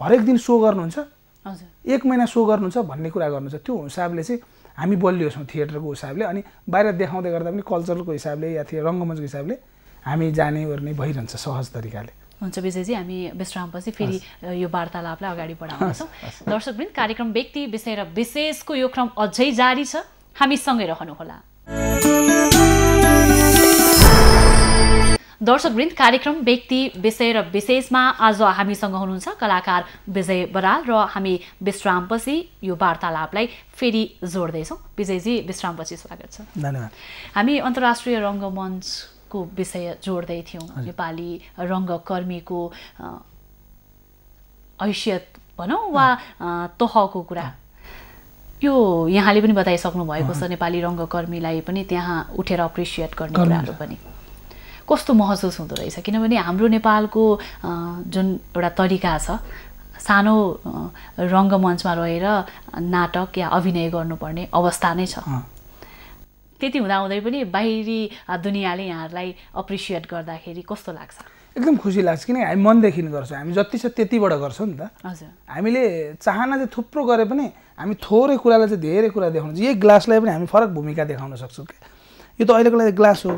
हरेक दिन शो गर्नुहुन्छ हजुर एक महिना शो गर्नुहुन्छ भन्ने कुरा गर्नुहुन्छ त्यो हिसाबले चाहिँ हामी बलियो छौं थिएटरको हिसाबले अनि बाहिर देखाउँदै गर्दा पनि कल्चरलको हिसाबले या थिए रंगमञ्चको हिसाबले हामी जाने गर्ने भइरन्छ सहज तरिकाले हुन्छ विजयजी हामी विश्रामपछि फेरि यो वार्तालापलाई अगाडि बढाउँछौं दर्शकवृन्द कार्यक्रम व्यक्ति विषय र विशेषको यो क्रम अझै जारी छ हामी सँगै रहनु होला दर्शकवृन्द कार्यक्रम व्यक्ति विषय र विशेषमा आज हामीसँग हुनुहुन्छ कलाकार विजय बराल र हामी विश्रामपछि यो वार्तालापलाई फेरि जोड्दै छौं विजयजी विश्रामपछि स्वागत छ धन्यवाद हामी अन्तर्राष्ट्रिय रंगमञ्च को विषय जोड्दै थियौं नेपाली रंगकर्मीको हैसियत भनौं वा तहको कुरा यो यहाँले पनि बताइसक्नु भएको छ नेपाली रंगकर्मीलाई पनि त्यहाँ उठेर एप्रिसिएट गर्ने कुराहरु पनि कस्तो महसुस हुँदो रहेछ किनभने हाम्रो नेपालको जुन एउटा तरिका छ सानो रंगमञ्चमा रहेर नाटक या अभिनय गर्नुपर्ने अवस्था नै छ त्यति हुँदा हुँदै पनि बाहिरी दुनियाले यहाँहरुलाई एप्रिसिएट गर्दाखेरि कस्तो लाग्छ एकदम खुसी लाग्छ किन हामी मनदेखि गर्छौं हामी जति छ त्यतिबाट गर्छौं नि त हजुर हामीले चाहना चाहिँ थुप्रो गरे पनि हामी थोरै कुरालाई चाहिँ धेरै कुरा देखाउनु यही ग्लासलाई पनि हामी फरक भूमिका देखाउन सक्छौं के यो त अहिलेको लागि ग्लास हो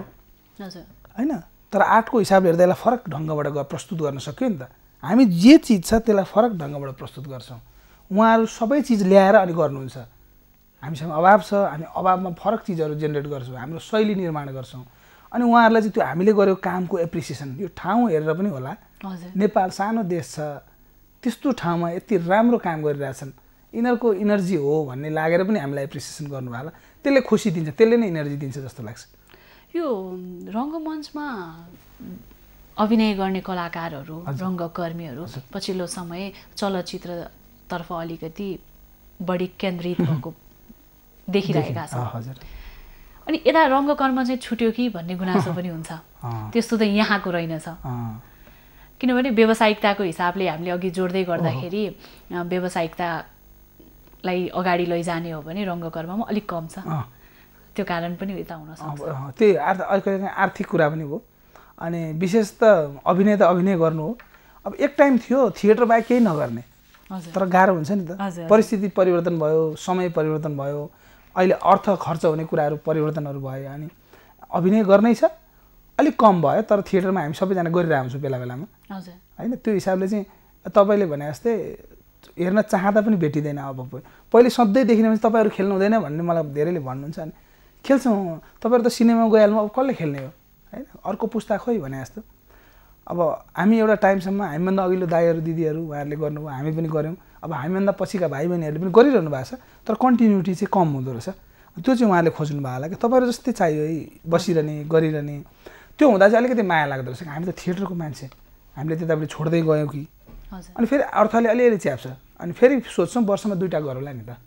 हजुर हैन तर आर्टको हिसाबले हेर्दा यसलाई फरक ढंगबाट प्रस्तुत गर्न सक्यो नि त हामी जे चीज छ त्यसलाई फरक ढंगबाट प्रस्तुत गर्छौं उहाँहरु सबै चीज ल्याएर अनि गर्नुहुन्छ हामीसँग अभाव छ हामी अभावमा फरक चीजहरु जेनेरेट गर्छौं हाम्रो शैली निर्माण गर्छौं अनि उहाँहरुलाई चाहिँ त्यो हामीले गरेको कामको एप्रिसिएसन यो ठाउँ हेरेर पनि होला हजुर नेपाल सानो देश छ त्यस्तो ठाउँमा यति राम्रो काम गरिरहेछन् इनरको एनर्जी हो भन्ने लागेर पनि हामीलाई एप्रिसिएसन गर्नु भयो होला त्यसले खुशी दिन्छ त्यसले नै एनर्जी दिन्छ जस्तो लाग्छ यो रंगमञ्चमा अभिनय गर्ने कलाकारहरु रंगकर्मीहरु पछिल्लो समय चलचित्र तर्फ अलिकति बढी केन्द्रित भएको देखिरहेका छन् हजुर अनि एदा रंगकर्म चाहिँ छुट्यो कि भन्ने गुनासो पनि हुन्छ त्यस्तो त यहाँको रहेन छ किनभने व्यवसायिकताको हिसाबले हामीले अघि जोड्दै गर्दाखेरि व्यवसायिकतालाई अगाडि लैजाने हो भने रंगकर्ममा अलिक कम छ त्यो कारण पनि उता हुन सक्छ त्यही आर्थिक कुरा पनि हो अनि विशेष त अभिनय त अभिनय गर्नु हो अब एक टाइम थियो थिएटर बाहेक केही नगर्ने तर गाह्रो हुन्छ नि त परिस्थिति परिवर्तन भयो समय परिवर्तन भयो अहिले अर्थ खर्च हुने कुराहरु परिवर्तनहरु भए अनि अभिनय गर्नै छ अलिक कम भयो तर थिएटरमा हामी सबैजना गरिरहेको हुन्छौं बेला बेलामा हजुर हैन त्यो हिसाबले चाहिँ तपाईले भने जस्तै हेर्न चाहदा पनि भेटिदैन अब पहिले सधैँ देखिनेमा तपाईहरु खेल्नु हुँदैन भन्ने मलाई धेरैले भन्नुहुन्छ अनि खेल्छौं तपाईहरु त सिनेमा गएलमा अब कसले खेल्ने हो हैन अर्को पुस्ता खोइ भने जस्तो अब हामी एउटा टाइम सम्म हामी भन्दा अघिल्लो दाइहरु दिदीहरु उहाँहरुले गर्नुभयो हामी पनि गर्यौं अब हामी भन्दा पछिका भाइ बहिनीहरुले पनि गरिरहनु भएको छ तर कन्टिन्युटी चाहिँ कम हुँदो रहेछ त्यो चाहिँ उहाँले खोज्नु भएको होला के तपाईहरु जस्तै चाहियो बसिरहने गरिरहने त्यो हुँदा चाहिँ अलिकति माया लाग्दो रहेछ हामी त थिएटरको मान्छे हामीले त्यताबाट छोड्दै गयौं कि हजुर अनि फेरि अर्थले अलिअलि च्याप्छ अनि फेरि सोच्छौं वर्षमा दुईटा गरौला नि त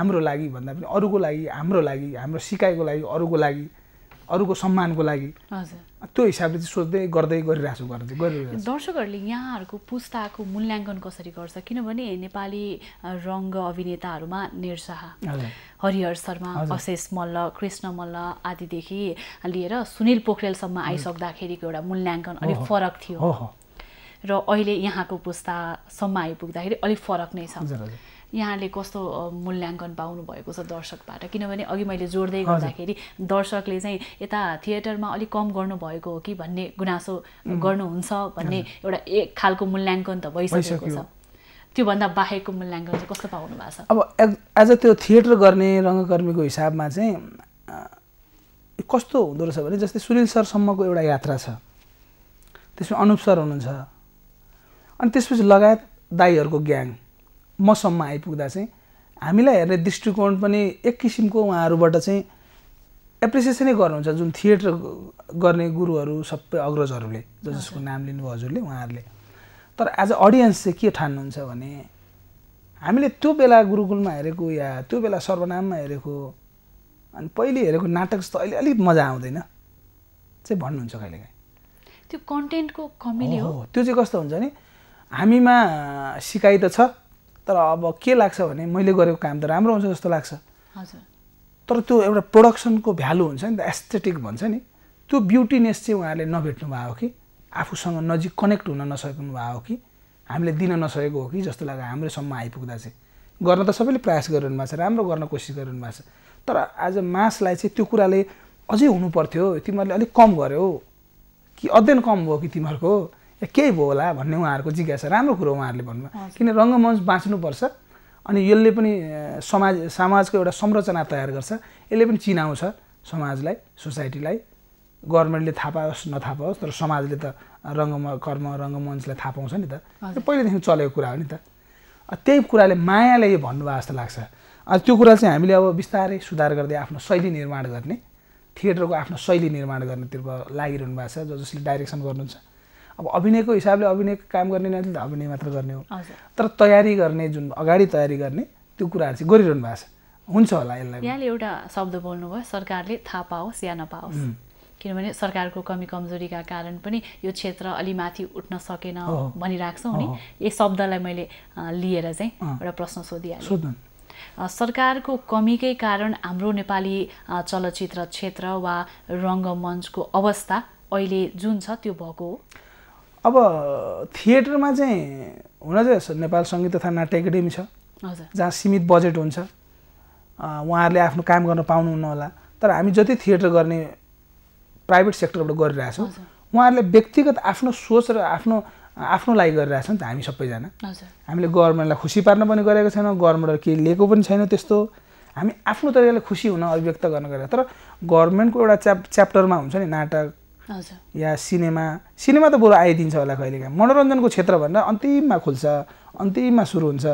हाम्रो लागि भन्दा पनि अरुको लागि हाम्रो लागि हाम्रो सिकाइको लागि अरुको लागि अरुको सम्मानको लागि हजुर त्यो हिसाबले चाहिँ सोच्दै गर्दै गरिराछु गर्दै गरिराछु दर्शकहरुले यहाँहरुको पुस्ताको मूल्याङ्कन कसरी गर्छ किनभने नेपाली रंग अभिनेताहरुमा निर्साह हरिहर शर्मा जस मल्ल कृष्ण मल्ल आदि देखि लिएर सुनील पोखरेल सम्म आइसक्दाखेरिको एउटा मूल्याङ्कन अलि फरक थियो र अहिले यहाँको पुस्ता सम्म आइपुग्दाखेरि अलि फरक नै छ यहाँले कस्तो मूल्याङ्कन पाउनु भएको छ दर्शकबाट किनभने अघि मैले जोड्दै गर्दाखेरि दर्शकले चाहिँ यता थिएटरमा अलि कम गर्नु भएको हो कि भन्ने गुनासो गर्नु हुन्छ भन्ने एउटा एक खालको मूल्याङ्कन त भइसकेको छ त्यो भन्दा बाहेकको मूल्याङ्कन चाहिँ कस्तो पाउनु भएको छ अब एज अ त्यो थिएटर गर्ने रंगकर्मीको हिसाबमा चाहिँ कस्तो हुँदो रहेछ भने जस्तै सुनील सर सम्मको एउटा यात्रा छ त्यसमा अनुप सर हुनुहुन्छ अनि त्यसपछि लगायत दाइहरुको ग्याङ मसम्म आइपुग्दा चाहिँ हामीलाई हेर्ने दृष्टिकोण पनि एक किसिमको उहाँहरुबाट चाहिँ एप्रिसिएसनै गर्नुहुन्छ जुन थिएटर गर्ने गुरुहरु सबै अग्रजहरुले जसको नाम लिनु हजुरले उहाँहरुले तर एज अ ऑडियन्स चाहिँ के ठान्नुहुन्छ भने हामीले त्यो बेला गुरुकुलमा हेरेको या त्यो बेला सर्वनाममा हेरेको अनि पहिले हेरेको नाटक जस्तो अहिले अलि मजा आउँदैन चाहिँ भन्नुहुन्छ कहिलेकाहीँ त्यो कन्टेन्टको कमीले हो त्यो चाहिँ कस्तो हुन्छ नि हामीमा सिकाइ त छ तर अब के लाग्छ भने मैले गरेको काम त राम्रो हुन्छ जस्तो लाग्छ हजुर तर त्यो एउटा प्रोडक्सनको भ्यालु हुन्छ नि त एस्थेटिक भन्छ नि त्यो ब्युटीनेस चाहिँ उहाँहरुले नभेट्नु भएको कि आफूसँग नजिक कनेक्ट हुन नसक्नु भएको कि हामीले दिन नसकेको हो कि जस्तो लाग्यो हाम्रो सम्म आइपुग्दा चाहिँ गर्न त सबैले प्रयास गरिरहनु भएको छ राम्रो गर्न कोसिस गरिरहनु भएको छ तर आज मासलाई चाहिँ त्यो कुराले अझै हुनु पर्थ्यो तिमीहरुले अलिक कम गर्यौ कि अध्ययन कम भयो कि तिमीहरुको के भयो होला भन्ने उहाँहरुको जिज्ञासा राम्रो कुरा उहाँहरुले भन्नु किन रंगमञ्च बाच्नु पर्छ अनि यसले पनि समाज समाजको एउटा संरचना तयार गर्छ यसले पनि चिनाउँछ समाजलाई सोसाइटीलाई गभर्नमेन्टले थाहा पाओस् नथाहा पाओस् तर समाजले त रंगकर्म रंगमञ्चलाई थाहा पाउँछ नि त त्यो पहिलेदेखि चलेको कुरा हो नि त त्यही कुराले मायाले यो भन्नु भएको जस्तो लाग्छ अनि त्यो कुरा चाहिँ हामीले अब बिस्तारै सुधार गर्दै आफ्नो शैली निर्माण गर्ने थिएटरको आफ्नो शैली निर्माण गर्नेतिर लागिरहनु भएको छ जसले डाइरेक्सन गर्नुहुन्छ अब अभिनयको हिसाबले अभिनय काम गर्ने नाटक अभिनय मात्र गर्ने हो तर तयारी गर्ने जुन अगाडि तयारी गर्ने त्यो कुराहरु चाहिँ गरिरहनु भएको छ हुन्छ होला यसलाई यहाँले एउटा शब्द बोल्नु भयो सरकारले थाहा पाओस् या नपाओस् किनभने सरकारको कमी कमजोरीका कारण पनि यो क्षेत्र अलि माथि उठ्न सकेन भनिराख्छौं नि यो शब्दलाई मैले लिएर चाहिँ एउटा प्रश्न सोधिहालेँ सोध्नु सरकारको कमीकै कारण हाम्रो नेपाली चलचित्र क्षेत्र वा रंगमञ्चको अवस्था अहिले जुन छ त्यो भएको हो अब थिएटरमा चाहिँ हुन चाहिँ नेपाल संगीत तथा नाट्य एकाडेमी छ हजुर जहाँ सीमित बजेट हुन्छ उहाँहरुले आफ्नो काम गर्न पाउनुहुन्न होला तर हामी जति थिएटर गर्ने प्राइभेट सेक्टरबाट गरिरहेछौं उहाँहरुले व्यक्तिगत आफ्नो सोच र आफ्नो आफ्नो लागि गरिरहेछौं नि त हामी सबैजना हजुर हामीले गभर्नमेन्टलाई खुशी पार्न पनि गरेको छैनौं गभर्नमेन्टले के लिएको पनि छैन त्यस्तो हामी आफ्नो तरिकाले खुसी हुन अभिव्यक्त गर्न गरे तर गभर्नमेन्टको एउटा च्याप्टरमा हुन्छ नि नाटक या सिनेमा सिनेमा त बोल आइदिन्छ होला कहिलेका मनोरञ्जनको क्षेत्र भनेर अन्तिममा खुल्छ अन्तिममा सुरु हुन्छ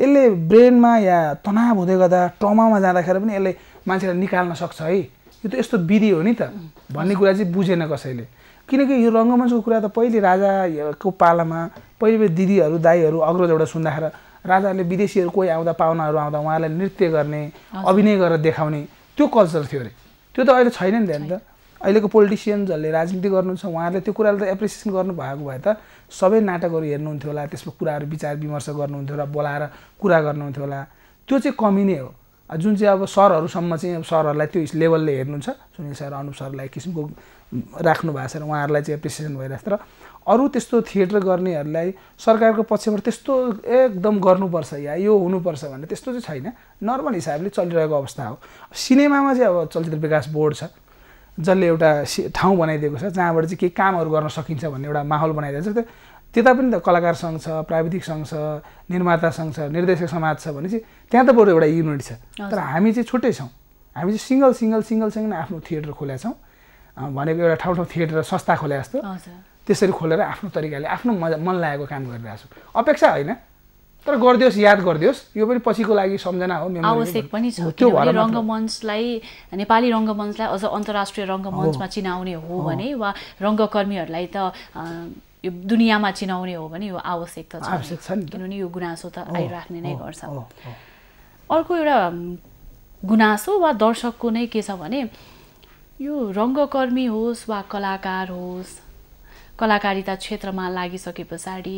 यसले ब्रेनमा या तनाव हुँदै गर्दा ट्रमामा जाँदाखेरि पनि यसले मान्छेलाई निकाल्न सक्छ है यो त यस्तो विधि हो नि त भन्ने कुरा चाहिँ बुझेन कसैले किनकि यो रंगमञ्चको कुरा त पहिले राजाको पालामा पहिले दिदीहरू दाइहरू अग्रजबाट सुन्दाखेरि राजाले विदेशीहरु कोही आउँदा पाउनाहरु आउँदा उहाँलाई नृत्य गर्ने अभिनय गरेर देखाउने त्यो कल्चर थियो रे त्यो त अहिले छैन नि त अहिलेको पोलिटिशियन जसले राजनीति गर्नुहुन्छ उहाँहरूले त्यो कुरालाई त एप्रिसिएसन गर्नु भएको भए त सबै नाटकहरु हेर्नुहुन्थ्यो होला त्यसमा कुराहरु विचार विमर्श गर्नुहुन्थ्यो र बोलाएर कुरा गर्नुहुन्थ्यो होला त्यो चाहिँ कमी नै हो जुन चाहिँ अब सरहरुसम्म चाहिँ अब सरहरुलाई त्यो लेभलले हेर्नुहुन्छ सुनिल सर अनुप सरलाई किसिमको राख्नु भएको छ उहाँहरुलाई चाहिँ एप्रिसिएसन भइराछ तर अरु त्यस्तो थिएटर गर्नेहरुलाई सरकारको पक्षबाट त्यस्तो एकदम गर्नुपर्छ या यो हुनुपर्छ भन्ने त्यस्तो चाहिँ छैन नर्मल हिसाबले चलिरहेको अवस्था हो सिनेमामा चाहिँ अब चलचित्र विकास बोर्ड छ जसले एउटा ठाउँ बनाइदिएको छ जहाँबाट चाहिँ केही कामहरु गर्न सकिन्छ भन्ने एउटा माहौल बनाइदिएको छ त्यता पनि त कलाकार संघ छ प्राविधिक संघ छ निर्माता संघ छ निर्देशक समाज छ भने चाहिँ त्यहाँ त बरु एउटा युनिट छ तर हामी चाहिँ छुट्टै छौं हामी चाहिँ सिंगल सिंगल सिंगल सँगै आफ्नो थिएटर खोलेका छौं भनेको एउटा ठाउँ ठाउँ थिएटर संस्था खोले जस्तो त्यसरी खोलेर आफ्नो तरिकाले आफ्नो मन लागेको काम गरिरहेछु अपेक्षा हैन तर गर्दियोस् याद गर्दियोस् यो पनि पछिको लागि सम्झना हो मेमोरी आवश्यक पनि छ किनभने रंगमञ्चलाई नेपाली रंगमञ्चलाई अझ अन्तर्राष्ट्रिय रंगमञ्चमा चिनाउने हो भने वा रंगकर्मीहरुलाई त यो दुनियामा चिनाउने हो भने यो आवश्यक त छ किनभने यो गुनासो त आइराख्ने नै गर्छ अर्को एउटा गुनासो वा दर्शकको नै के छ भने यो रंगकर्मी होस् वा कलाकार होस् कलाकारिता क्षेत्रमा लागिसकेपछि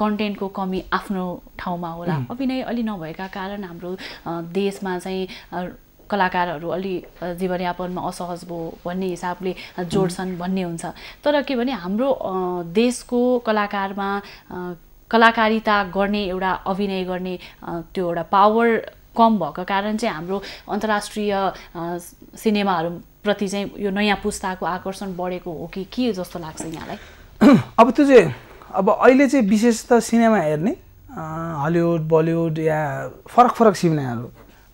कन्टेन्टको कमी आफ्नो ठाउँमा होला अभिनय अलि नभएका कारण हाम्रो देशमा चाहिँ कलाकारहरु अलि जीवनयापनमा असहज भयो भन्ने हिसाबले जोड्छन् भन्ने हुन्छ तर के भने हाम्रो देशको कलाकारमा कलाकारिता गर्ने एउटा अभिनय गर्ने त्यो एउटा पावर कम भएको कारण चाहिँ हाम्रो अन्तर्राष्ट्रिय सिनेमाहरुप्रति चाहिँ यो नयाँ पुस्ताको आकर्षण बढेको हो कि के जस्तो लाग्छ यहाँलाई अब त्यो चाहिँ अब अहिले चाहिँ विशेषतः सिनेमा हेर्ने हलिउड बलिउड या फरक फरक सिनेमाहरु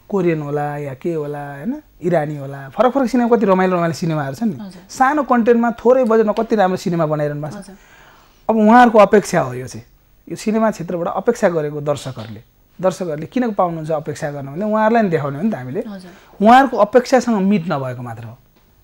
कोरियन होला या के होला हैन इरानी होला फरक फरक सिनेमा कति रमाइलो रमाइलो सिनेमाहरु छन् नि सानो कन्टेन्टमा थोरै बजेटमा कति राम्रो सिनेमा बनाइरहनु भएको छ अब उहाँहरुको अपेक्षा हो यो चाहिँ यो सिनेमा क्षेत्रबाट अपेक्षा गरेको दर्शकहरुले दर्शकहरुले किन पाउनुहुन्छ अपेक्षा गर्न भने उहाँहरुलाई नि देखाउने हो नि त हामीले उहाँहरुको अपेक्षासँग मिट नभएको मात्र हो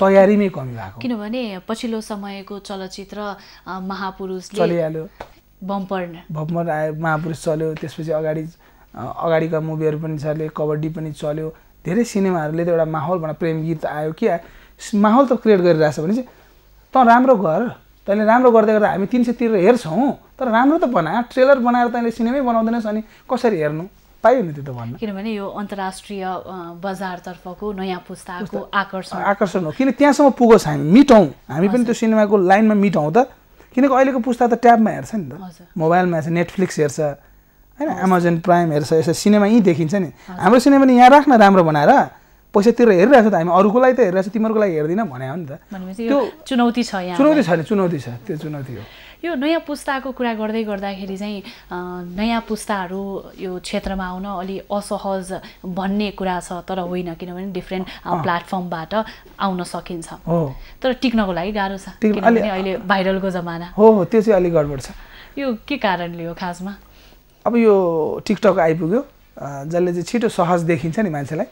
तयारीमै कमी भएको किनभने पछिल्लो समयको चलचित्र महापुरुषले चलिहाल्यो बम्पर बम्पर आयो महापुरुष चल्यो त्यसपछि अगाडि अगाडिका मुभीहरु पनि चले कबड्डी पनि चल्यो धेरै सिनेमाहरुले त एउटा माहौल बना प्रेम गीत आयो के माहौल त क्रिएट गरिरहेछ भने चाहिँ त राम्रो गर तैले राम्रो गर्दै गर्दा हामी तीन सय तिर हेर्छौं तर राम्रो त बना ट्रेलर बनाएर तैले सिनेमै बनाउँदैनस् अनि कसरी हेर्नु पाइयो नि त्यो त भन्नु किनभने यो अन्तर्राष्ट्रिय बजार तर्फको नयाँ पुस्ताको आकर्षण आकर्षण हो किन त्यहाँसम्म पुगोस् हामी मिटौं हामी पनि त्यो सिनेमाको लाइनमा मिटौं त किनकि अहिलेको पुस्ता त ट्याबमा हेर्छ नि त मोबाइलमा हेर्छ नेटफ्लिक्स हेर्छ हैन Amazon Prime हेर्छ यसो सिनेमा यही देखिन्छ नि हाम्रो सिनेमा नि यहाँ राख्न राम्रो बनाएर पैसा तिर हेरिरहेछ त हामी अरुको लागि त हेरिरहेछ तिम्रो लागि हेर्दिन भन्या हो नि त त्यो चुनौती छ यहाँ चुनौती छ नि चुनौती छ त्यो चुनौती हो यो नयाँ पुस्ताको कुरा गर्दै गर्दाखेरि चाहिँ नयाँ पुस्ताहरु यो क्षेत्रमा आउन अलि असहज भन्ने कुरा छ तर होइन किनभने डिफरेन्ट प्लेटफर्मबाट आउन सकिन्छ तर टिक्नको लागि गाह्रो छ किनभने अहिले भाइरलको जमाना हो हो त्यो चाहिँ अलि गडबड छ यो के कारणले हो खासमा अब यो टिकटक आइपुग्यो जसले चाहिँ छिटो सहज देखिन्छ नि मान्छेलाई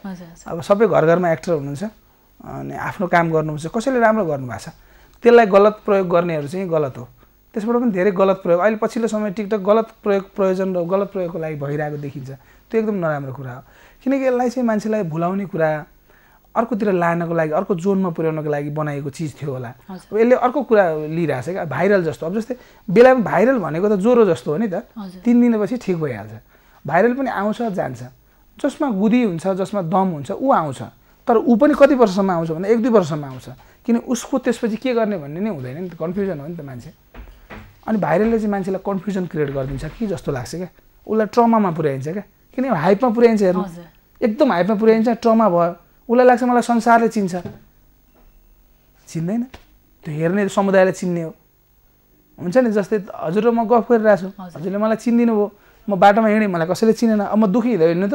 अब सबै घर घरमा एक्टर हुनुहुन्छ अनि आफ्नो काम गर्नुहुन्छ कसैले राम्रो गर्नु भएको छ त्यसलाई गलत प्रयोग गर्नेहरु चाहिँ गलत हो त्यसबाट पनि धेरै गलत प्रयोग अहिले पछिल्लो समय टिकटक गलत प्रयोग प्रयोजन र गलत प्रयोगको लागि भइरहेको देखिन्छ त्यो एकदम नराम्रो कुरा हो किनकि यसलाई चाहिँ मान्छेलाई भुलाउने कुरा अर्कोतिर लानको लागि अर्को जोनमा पुर्याउनको लागि बनाएको चीज थियो होला अब यसले अर्को कुरा लिइराछ के भाइरल जस्तो अब जस्तै बेलामा भाइरल भनेको त ज्वरो जस्तो हो नि त तीन दिनपछि ठीक भइहाल्छ भाइरल पनि आउँछ जान्छ जसमा गुदी हुन्छ जसमा दम हुन्छ उ आउँछ तर उ पनि कति वर्षसम्म आउँछ भने एक दुई वर्षसम्म आउँछ किन उसको त्यसपछि के गर्ने भन्ने नै हुँदैन नि त कन्फ्युजन हो नि त मान्छे अनि भाइरलले चाहिँ मान्छेलाई कन्फ्युजन क्रिएट गर्दिन्छ कि जस्तो लाग्छ के उलाई ट्रमामा पुर्याइन्छ के किन हाइपमा पुर्याइन्छ हेर्नु एकदम हाइपमा पुर्याइन्छ ट्रमा भयो उलाई लाग्छ मलाई संसारले चिन्छ चिन्दैन त्यो हेर्ने समुदायले चिन्ने हो हुन्छ नि जस्तै हजुरले म गफ गरिराछु हजुरले मलाई चिन्दिनु भो म बाटोमा हिँडे मलाई कसैले चिनेन अब म दुखी हिँड्नु त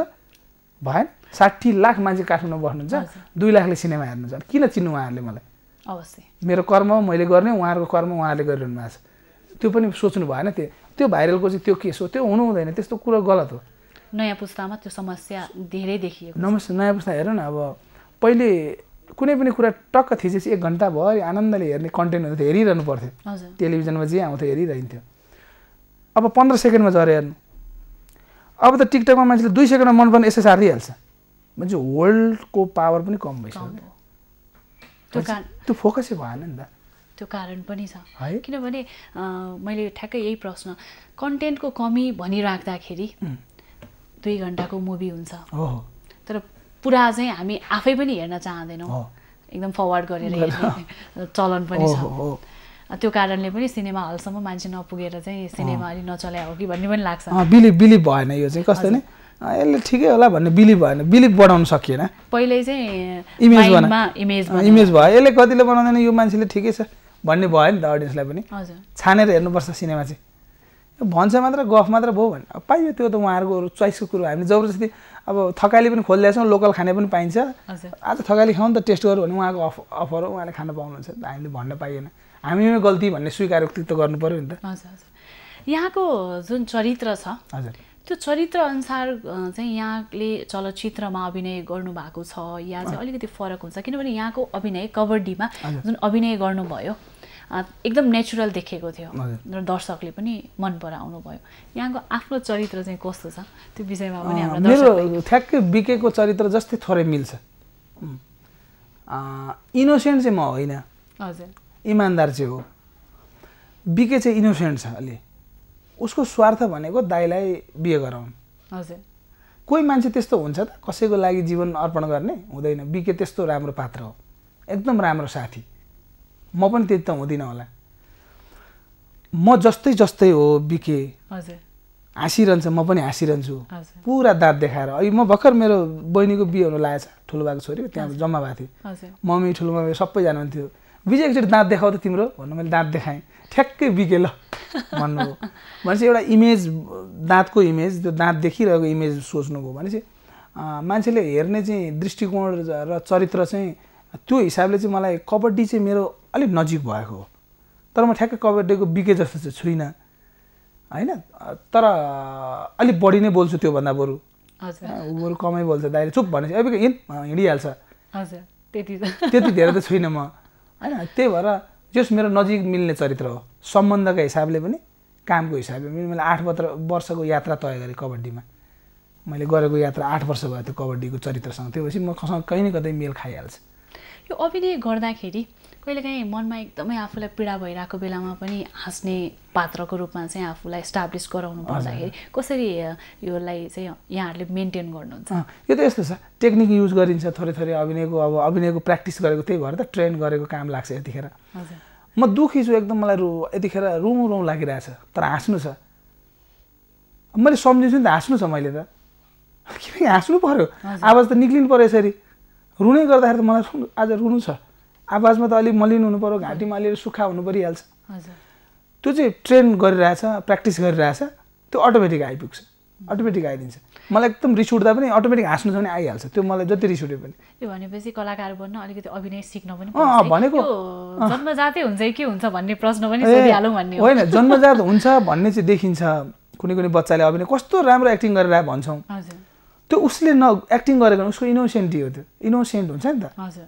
भएन साठी लाख मान्छे काठमाडौँ बस्नुहुन्छ दुई लाखले सिनेमा हेर्नुहुन्छ किन चिन्नु उहाँहरूले मलाई अवश्य मेरो कर्म मैले गर्ने उहाँहरूको कर्म उहाँहरूले गरिरहनु भएको छ त्यो पनि सोच्नु भएन त्यो त्यो भाइरलको चाहिँ त्यो केस हो त्यो हुनु हुँदैन त्यस्तो कुरा गलत हो नयाँ पुस्तामा त्यो समस्या धेरै देखिएको नमस्ते नयाँ पुस्ता हेर न अब पहिले कुनै पनि कुरा टक्क थिचेपछि एक घण्टा भयो आनन्दले हेर्ने कन्टेन्टहरू त हेरिरहनु पर्थ्यो टेलिभिजनमा जे आउँथ्यो हेरिरहन्थ्यो अब पन्ध्र सेकेन्डमा झरेर हेर्नु अब त टिकटकमा मान्छेले दुई सेकेन्डमा मनपर्ने यसै सारिहाल्छ मान्छे वर्ल्डको पावर पनि कम भइसक्यो त्यो कारण त्यो फोकसै भएन नि त त्यो कारण पनि छ किनभने मैले ठ्याक्कै यही प्रश्न कन्टेन्टको कमी भनिराख्दाखेरि दुई घन्टाको मुभी हुन्छ तर पुरा चाहिँ हामी आफै पनि हेर्न चाहँदैनौँ एकदम फरवर्ड गरेर हेर्ने चलन पनि छ त्यो कारणले पनि सिनेमा हलसम्म मान्छे नपुगेर चाहिँ सिनेमा अलि नचल्या हो कि भन्ने पनि लाग्छ बिलिभ बिलिभ भएन यो चाहिँ कस्तो नि यसले ठिकै होला भन्ने बिलिभ भएन बिलिभ बढाउन सकिएन पहिले चाहिँ इमेजमा इमेजमा इमेज भयो यसले कतिले बनाउँदैन यो मान्छेले ठिकै छ भन्ने भयो नि त अडियन्सलाई पनि हजुर छानेर हेर्नुपर्छ सिनेमा चाहिँ भन्छ मात्र गफ मात्र भयो भने अब पाइयो त्यो त उहाँहरूको चोइसको कुरो हामीले जबरजस्ती अब थकाली पनि खोलिरहेको छौँ लोकल खाने पनि पाइन्छ आज थकाली खाउँ त टेस्ट गरौँ भने उहाँको अफ अफर हो उहाँले खान पाउनुहुन्छ हामीले भन्न पाइएन हामीमै गल्ती भन्ने स्वीकारोक्ति त गर्नु पऱ्यो नि त यहाँको जुन चरित्र छ हजुर त्यो चरित्र अनुसार चाहिँ यहाँले चलचित्रमा अभिनय गर्नुभएको छ या चाहिँ अलिकति फरक हुन्छ किनभने यहाँको अभिनय कबड्डीमा जुन अभिनय गर्नुभयो एकदम नेचुरल देखेको थियो र दर्शकले पनि मन पराउनु भयो यहाँको आफ्नो चरित्र चाहिँ कस्तो छ त्यो विषयमा पनि हाम्रो मेरो ठ्याक्कै बिकेको चरित्र जस्तै थोरै मिल्छ इनोसेन्ट चाहिँ म होइन हजुर इमान्दार चाहिँ हो बिके चाहिँ इनोसेन्ट छ अलि उसको स्वार्थ भनेको दाइलाई बिहे गराउनु हजुर कोही मान्छे त्यस्तो हुन्छ त कसैको लागि जीवन अर्पण गर्ने हुँदैन बिके त्यस्तो राम्रो पात्र हो एकदम राम्रो साथी म पनि त्यति त हुँदिनँ होला म जस्तै जस्तै हो बिके हजुर हाँसिरहन्छ म पनि हाँसिरहन्छु पुरा दाँत देखाएर अहिले म भर्खर मेरो बहिनीको बिहे हुनु लागेको छ ठुलो भएको छोरी त्यहाँ जम्मा भएको थिएँ मम्मी ठुलो मम्मी सबै जानुहुन्थ्यो विजय एकचोटि दाँत देखाउ त तिम्रो भन्नु मैले दाँत देखाएँ ठ्याक्कै बिके ल भन्नुभयो भनेपछि एउटा इमेज दाँतको इमेज त्यो दाँत देखिरहेको इमेज सोच्नुभयो भनेपछि मान्छेले हेर्ने चाहिँ दृष्टिकोण र चरित्र चाहिँ त्यो हिसाबले चाहिँ मलाई कबड्डी चाहिँ मेरो अलिक नजिक भएको हो तर म ठ्याक्कै कबड्डीको बिके जस्तो चाहिँ छुइनँ हैन तर अलिक बढी नै बोल्छु त्योभन्दा बरु हजुर बरु कमै बोल्छ दाइले चुप भनेपछि अबको इन हिँडिहाल्छ हजुर त्यति त्यति धेरै त छुइनँ म हैन त्यही भएर जस मेरो नजिक मिल्ने चरित्र हो सम्बन्धको हिसाबले पनि कामको हिसाबले पनि मैले आठ वर्षको यात्रा तय गरेँ कबड्डीमा मैले गरेको यात्रा आठ वर्ष भयो त्यो कबड्डीको चरित्रसँग त्यसपछि मसँग कहीँ न कतै मेल खाइहाल्छ यो अभिनय गर्दाखेरि कहिलेकाहीँ मनमा एकदमै आफूलाई पीडा भइरहेको बेलामा पनि हाँस्ने पात्रको रूपमा चाहिँ आफूलाई इस्टाब्लिस गराउनु पर्दाखेरि कसरी योलाई चाहिँ यहाँहरूले मेन्टेन गर्नुहुन्छ यो त यस्तो छ टेक्निक युज गरिन्छ थोरै थोरै अभिनयको अब अभिनयको प्र्याक्टिस गरेको त्यही भएर त ट्रेन गरेको काम लाग्छ यतिखेर म दुखी छु एकदम मलाई रु यतिखेर रुँ रुँ लागिरहेछ तर हाँस्नु छ मैले सम्झिन्छु नि त हाँस्नु छ मैले त किनकि हाँस्नु पऱ्यो आवाज त निक्लिनु पऱ्यो यसरी रुनै गर्दाखेरि त मलाई आज रुनु छ आवाजमा त अलिक मलिन हुनु पऱ्यो घाँटीमा अलिअलि सुक्खा हुनु परिहाल्छ हजुर त्यो चाहिँ ट्रेन गरिरहेछ प्र्याक्टिस गरिरहेछ त्यो अटोमेटिक आइपुग्छ अटोमेटिक आइदिन्छ मलाई एकदम रिस उठ्दा पनि अटोमेटिक हाँस्नु छ भने आइहाल्छ त्यो मलाई जति रिस उठ्यो पनि यो भनेपछि कलाकार बन्न अलिकति अभिनय सिक्न पनि अँ भनेको जन्मजातै हुन्छ कि हुन्छ भन्ने प्रश्न पनि सोधिहालौँ भन्ने होइन जन्मजात हुन्छ भन्ने चाहिँ देखिन्छ कुनै कुनै बच्चाले अभिनय कस्तो राम्रो एक्टिङ गरेर भन्छौँ हजुर त्यो उसले न एक्टिङ गरेको उसको इनोसेन्टी हो त्यो इनोसेन्ट हुन्छ नि त हजुर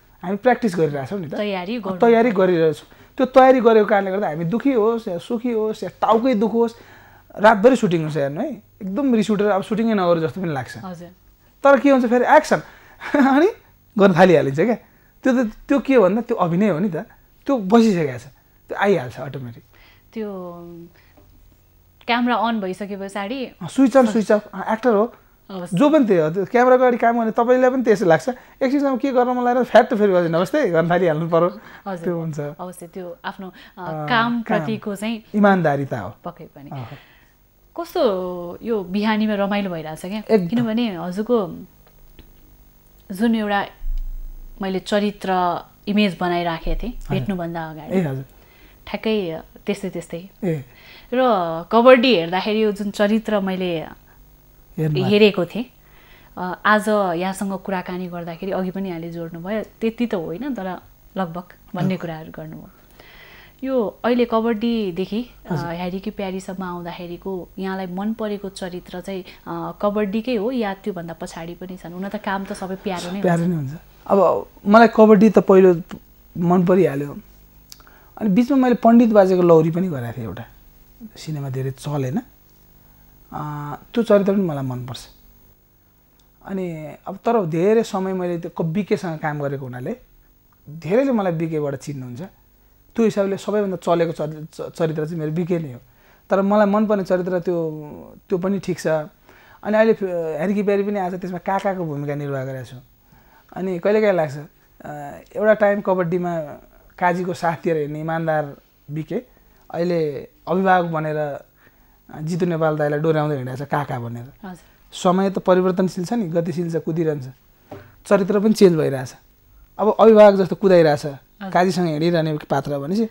हामी प्र्याक्टिस गरिरहेछौ नि त तयारी गर्नु तयारी गरिरहेछौ त्यो तयारी गरेको कारणले गर्दा हामी दुखी होस् या सुखी होस् या टाउकै दुख होस् रातभरि सुटिङ हुन्छ हेर्नु है एकदम रिस उठेर अब सुटिङ नगरे जस्तो पनि लाग्छ हजुर तर के हुन्छ फेरि एक्सन अनि गर्न थालि हालिन्छ के त्यो त्यो के भन्दा त्यो अभिनय हो नि त त्यो बसिसकेको छ त्यो आइहाल्छ अटोमेटिक त्यो क्यामेरा अन भइसकेपछि switch on switch off actor हो जो पनि त्यो क्यामेरा अगाडि काम गर्ने तपाईलाई पनि त्यसै लाग्छ एकछिनमा के गर्न मन लागेर फ्याट फेरि गर्दैन अवस्थै गर्न थालिहाल्नु पर्यो त्यो हुन्छ अवश्य त्यो आफ्नो काम प्रतिको चाहिँ इमानदारीता हो पक्कै पनि कस्तो यो बिहानीमा रमाइलो भइराछ के किनभने हजुरको जुन एउटा मैले चरित्र इमेज बनाइराखेको थिएँ भेट्नु भन्दा अगाडि ए हजुर ठ्याक्कै त्यस्तै त्यस्तै ए र कबड्डी हेर्दाखेरि यो जुन चरित्र मैले हेरेको थिएँ आज यहाँसँग कुराकानी गर्दाखेरि अघि पनि यहाँले जोड्नुभयो त्यति त होइन तर लगभग भन्ने कुराहरू गर्नुभयो यो अहिले कबड्डीदेखि ह्यारी कि प्यारीसम्म आउँदाखेरिको यहाँलाई मन परेको चरित्र चाहिँ कबड्डीकै हो या त्योभन्दा पछाडि पनि छन् हुन त काम त सबै प्यारो नै प्यारो नै हुन्छ अब मलाई कबड्डी त पहिलो मन परिहाल्यो अनि बिचमा मैले पण्डित बाजेको लौरी पनि गरेको थिएँ एउटा सिनेमा धेरै चलेन त्यो चरित्र पनि मलाई मनपर्छ अनि अब तर धेरै समय मैले त्यो बिकेसँग काम गरेको हुनाले धेरैले मलाई बिकेबाट चिन्नुहुन्छ त्यो हिसाबले सबैभन्दा चलेको चरित्र चाहिँ मेरो बिके नै हो तर मलाई मनपर्ने चरित्र त्यो त्यो पनि ठिक छ अनि अहिले ह्यारी कि प्यारी पनि आज त्यसमा काकाको भूमिका निर्वाह गरेको छु अनि कहिलेकाहीँ लाग्छ एउटा टाइम कबड्डीमा काजीको साथ दिएर हिँड्ने इमान्दार बिके अहिले अभिभावक बनेर जितु नेपाल दाइलाई डोर्याउँदै हिँडेको छ काका भनेर समय त परिवर्तनशील छ नि गतिशील छ कुदिरहन्छ चरित्र पनि चेन्ज भइरहेछ अब अभिभावक जस्तो कुदाइरहेछ काजीसँग हिँडिरहने पात्र भनेपछि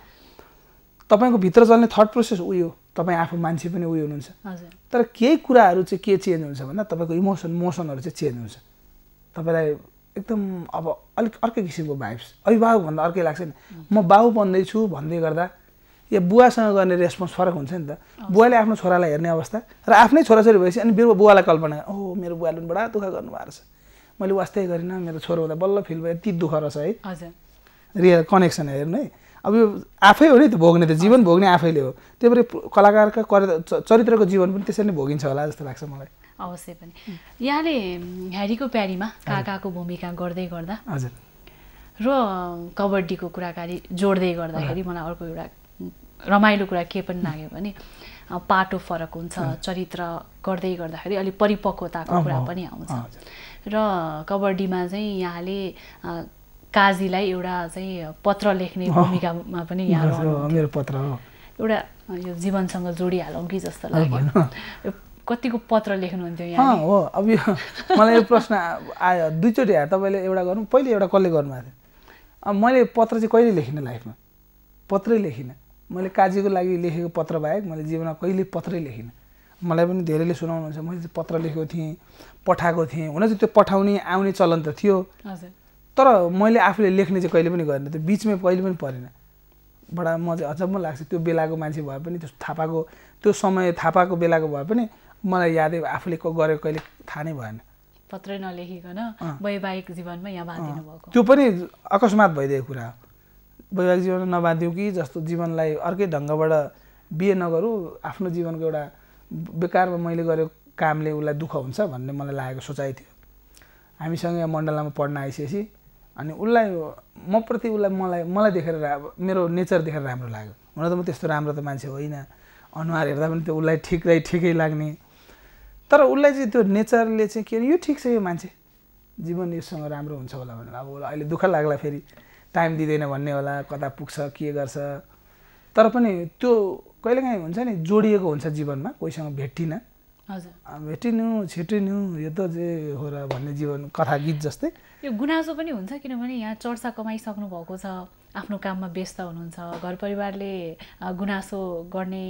तपाईँको भित्र चल्ने थट प्रोसेस उयो तपाईँ आफू मान्छे पनि उयो हुनुहुन्छ तर केही कुराहरू चाहिँ के चेन्ज हुन्छ भन्दा तपाईँको इमोसन मोसनहरू चाहिँ चेन्ज हुन्छ तपाईँलाई एकदम अब अलिक अर्कै किसिमको भाइब्स अभिभावक भन्दा अर्कै लाग्छ नि म बाउ बन्दैछु भन्दै गर्दा या बुवासँग गर्ने रेस्पोन्स फरक हुन्छ नि त बुवाले आफ्नो छोरालाई हेर्ने अवस्था र आफ्नै छोराछोरी भएपछि अनि मेरो बुवालाई कल्पना ओहो मेरो बुवाले बडा दुःख गर्नुभएको छ मैले वास्तै गरिनँ मेरो छोरो हुँदा बल्ल फिल भयो यति दुःख रहेछ है हजुर रियल कनेक्सन हेर्नु है अब यो आफै हो नि त भोग्ने त जीवन भोग्ने आफैले हो त्यही भएर कलाकारका चरित्रको जीवन पनि त्यसरी नै भोगिन्छ होला जस्तो लाग्छ मलाई अवश्य पनि यहाँले ह्यारी कि प्यारीमा काकाको भूमिका गर्दै गर्दा हजुर र कबड्डीको कुराकानी जोड्दै गर्दाखेरि मलाई अर्को एउटा रमाइलो कुरा के पनि लाग्यो भने पाटो फरक हुन्छ चरित्र गर्दै गर्दाखेरि अलि परिपक्वताको कुरा पनि आउँछ र कबड्डीमा चाहिँ यहाँले काजीलाई एउटा चाहिँ पत्र लेख्ने भूमिकामा पनि यहाँ मेरो पत्र हो एउटा यो जीवनसँग जोडिहालौँ कि जस्तो लाग्यो कतिको पत्र लेख्नुहुन्थ्यो यहाँ हो अब यो मलाई यो प्रश्न आयो दुईचोटि आयो तपाईँले एउटा गर्नु पहिले एउटा कसले गर्नुभएको थियो अब मैले पत्र चाहिँ कहिले लेखिनँ लाइफमा पत्रै लेखिनँ मैले काजीको लागि लेखेको पत्र बाहेक मैले जीवनमा कहिले पत्रै लेखिनँ मलाई पनि धेरैले सुनाउनुहुन्छ मैले चाहिँ पत्र लेखेको थिएँ पठाएको थिएँ हुन चाहिँ त्यो पठाउने आउने चलन त थियो तर मैले आफूले लेख्ने चाहिँ कहिले पनि गरेन त्यो बिचमै कहिले पनि परेन बडा म चाहिँ अचम्म लाग्छ त्यो बेलाको मान्छे भए पनि त्यो थापाको त्यो समय थापाको बेलाको भए पनि मलाई यादै आफूले गरेको कहिले थाहा नै भएन पत्रै नलेखिकन वैवाहिक जीवनमा यहाँ बाँधिनु भएको त्यो पनि अकस्मात भइदिएको कुरा हो वैवाहिक जीवन नबाँध्यौँ कि जस्तो जीवनलाई अर्कै ढङ्गबाट बिहे नगरौँ आफ्नो जीवनको एउटा बेकारमा मैले गरेको कामले उसलाई दुःख हुन्छ भन्ने मलाई लागेको सोचाइ थियो हामीसँग यहाँ मण्डलामा पढ्न आइसकेपछि अनि उसलाई म प्रति उसलाई मलाई मलाई देखेर मेरो नेचर देखेर राम्रो लाग्यो हुन त म त्यस्तो राम्रो त मान्छे होइन अनुहार हेर्दा पनि त्यो उसलाई ठिकै ठिकै लाग्ने तर उसलाई चाहिँ त्यो नेचरले चाहिँ के यो ठिक छ यो मान्छे जीवन योसँग राम्रो हुन्छ होला भनेर अब उसलाई अहिले दुःख लाग्ला फेरि टाइम दिँदैन भन्ने होला कता पुग्छ के गर्छ तर पनि त्यो कहिलेकाहीँ हुन्छ नि जोडिएको हुन्छ जीवनमा कोहीसँग भेटिन हजुर भेटिनु छिटिनु यो त जे हो र भन्ने जीवन कथा गीत जस्तै यो गुनासो पनि हुन्छ किनभने यहाँ चर्चा कमाइसक्नु भएको छ आफ्नो काममा व्यस्त हुनुहुन्छ घर परिवारले गुनासो गर्ने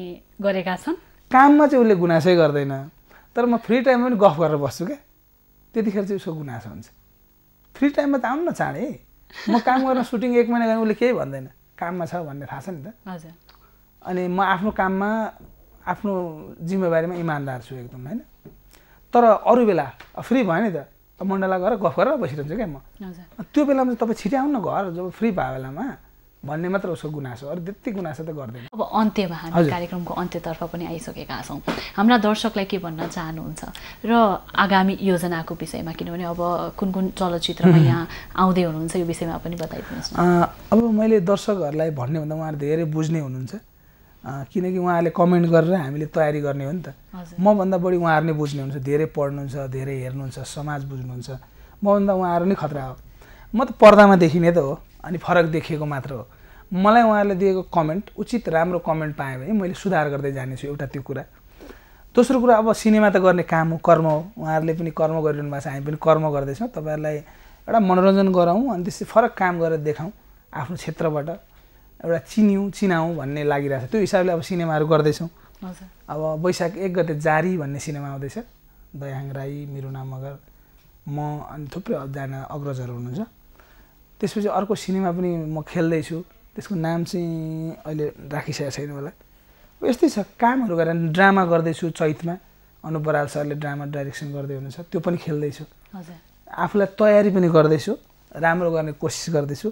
गरेका छन् काममा चाहिँ उसले गुनासै गर्दैन तर म फ्री टाइममा पनि गफ गरेर बस्छु क्या त्यतिखेर चाहिँ उसको गुनासो हुन्छ फ्री टाइममा त आउनु न चाँडै म काम गर्न सुटिङ एक महिना गरेँ उसले केही भन्दैन काममा छ भन्ने थाहा छ नि त हजुर अनि म आफ्नो काममा आफ्नो जिम्मेवारीमा इमान्दार छु एकदम होइन तर अरू बेला फ्री भयो नि त मण्डला गएर गफ गरेर बसिरहन्छु के म त्यो बेलामा तपाई छिटै आउनु घर जब फ्री पाए बेलामा भन्ने मात्र उसको गुनासो अरु त्यति गुनासो त गर्दैन। अब अन्त्यमा हामी कार्यक्रमको अन्त्यतर्फ पनि आइसकेका छौं। हाम्रा दर्शकलाई के भन्न चाहनुहुन्छ र आगामी योजनाको विषयमा किनभने अब कुन कुन चलचित्रमा यहाँ आउँदै हुनुहुन्छ यो विषयमा पनि बताइदिनुहोस्। अब मैले दर्शकहरुलाई भन्ने भन्दा उहाँहरु धेरै बुझ्ने हुनुहुन्छ किनकि उहाँहरुले कमेन्ट गरेर हामीले तयारी गर्ने हो नि त। म भन्दा बढी उहाँहरु नै बुझ्ने हुनुहुन्छ, धेरै पढ्नुहुन्छ, धेरै हेर्नुहुन्छ, समाज बुझ्नुहुन्छ। म भन्दा उहाँहरु नै खतरा हो। म त पर्दामा देखिने त हो अनि फरक देखेको मात्र हो। मलाई उहाँहरुले दिएको कमेन्ट उचित राम्रो कमेन्ट पाए भने मैले सुधार गर्दै जाने छु, एउटा त्यो कुरा। दोस्रो कुरा अब सिनेमा त गर्ने काम हो, कर्म हो। उहाँहरुले पनि कर्म गरिरहनु भएको छ, हामी पनि कर्म गर्दैछौँ। तपाईहरुलाई एउटा मनोरञ्जन गराउँ अनि त्यसै फरक काम गरेर देखाउँ, आफ्नो क्षेत्रबाट एउटा चिनियौँ चिनाउँ भन्ने लागिरहेछ। त्यो हिसाबले अब सिनेमाहरु गर्दैछौँ। अब वैशाख एक गते जारी भन्ने सिनेमा आउँदैछ, दयाहाङ राई, मिरुना मगर, म अनि थुप्रै जना अग्रजहरू हुनुहुन्छ। त्यसपछि अर्को सिनेमा पनि म खेल्दैछु, त्यसको नाम चाहिँ अहिले राखिसकेको छैन होला। यस्तै छ कामहरू गरेर। ड्रामा गर्दैछु चैतमा, अनुप बराल सरले ड्रामा डाइरेक्सन गर्दै हुनुहुन्छ, त्यो पनि खेल्दैछु। आफूलाई तयारी पनि गर्दैछु, राम्रो गर्ने कोसिस गर्दैछु।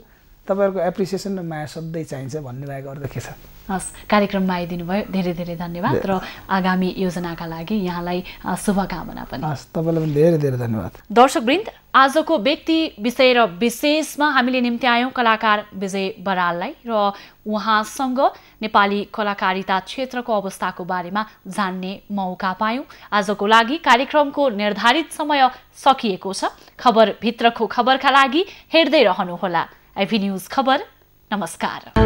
तपाईहरुको एप्रिसिएसन र माया सधैँ चाहिन्छ भन्ने बाहेक अरू त के छ। हस्, कार्यक्रममा आइदिनु भयो, धेरै धेरै धन्यवाद र आगामी योजनाका लागि यहाँलाई शुभकामना पनि। हस्, तपाईलाई पनि धेरै धेरै धन्यवाद। दर्शकवृन्द, आजको व्यक्ति विषय र विशेषमा हामीले निम्ति आयौं कलाकार विजय बराललाई र उहाँसँग नेपाली कलाकारिता क्षेत्रको अवस्थाको बारेमा जान्ने मौका पायौं। आजको लागि कार्यक्रमको निर्धारित समय सकिएको छ। खबर भित्रको खबरका लागि हेर्दै रहनुहोला एभी न्यूज खबर। नमस्कार।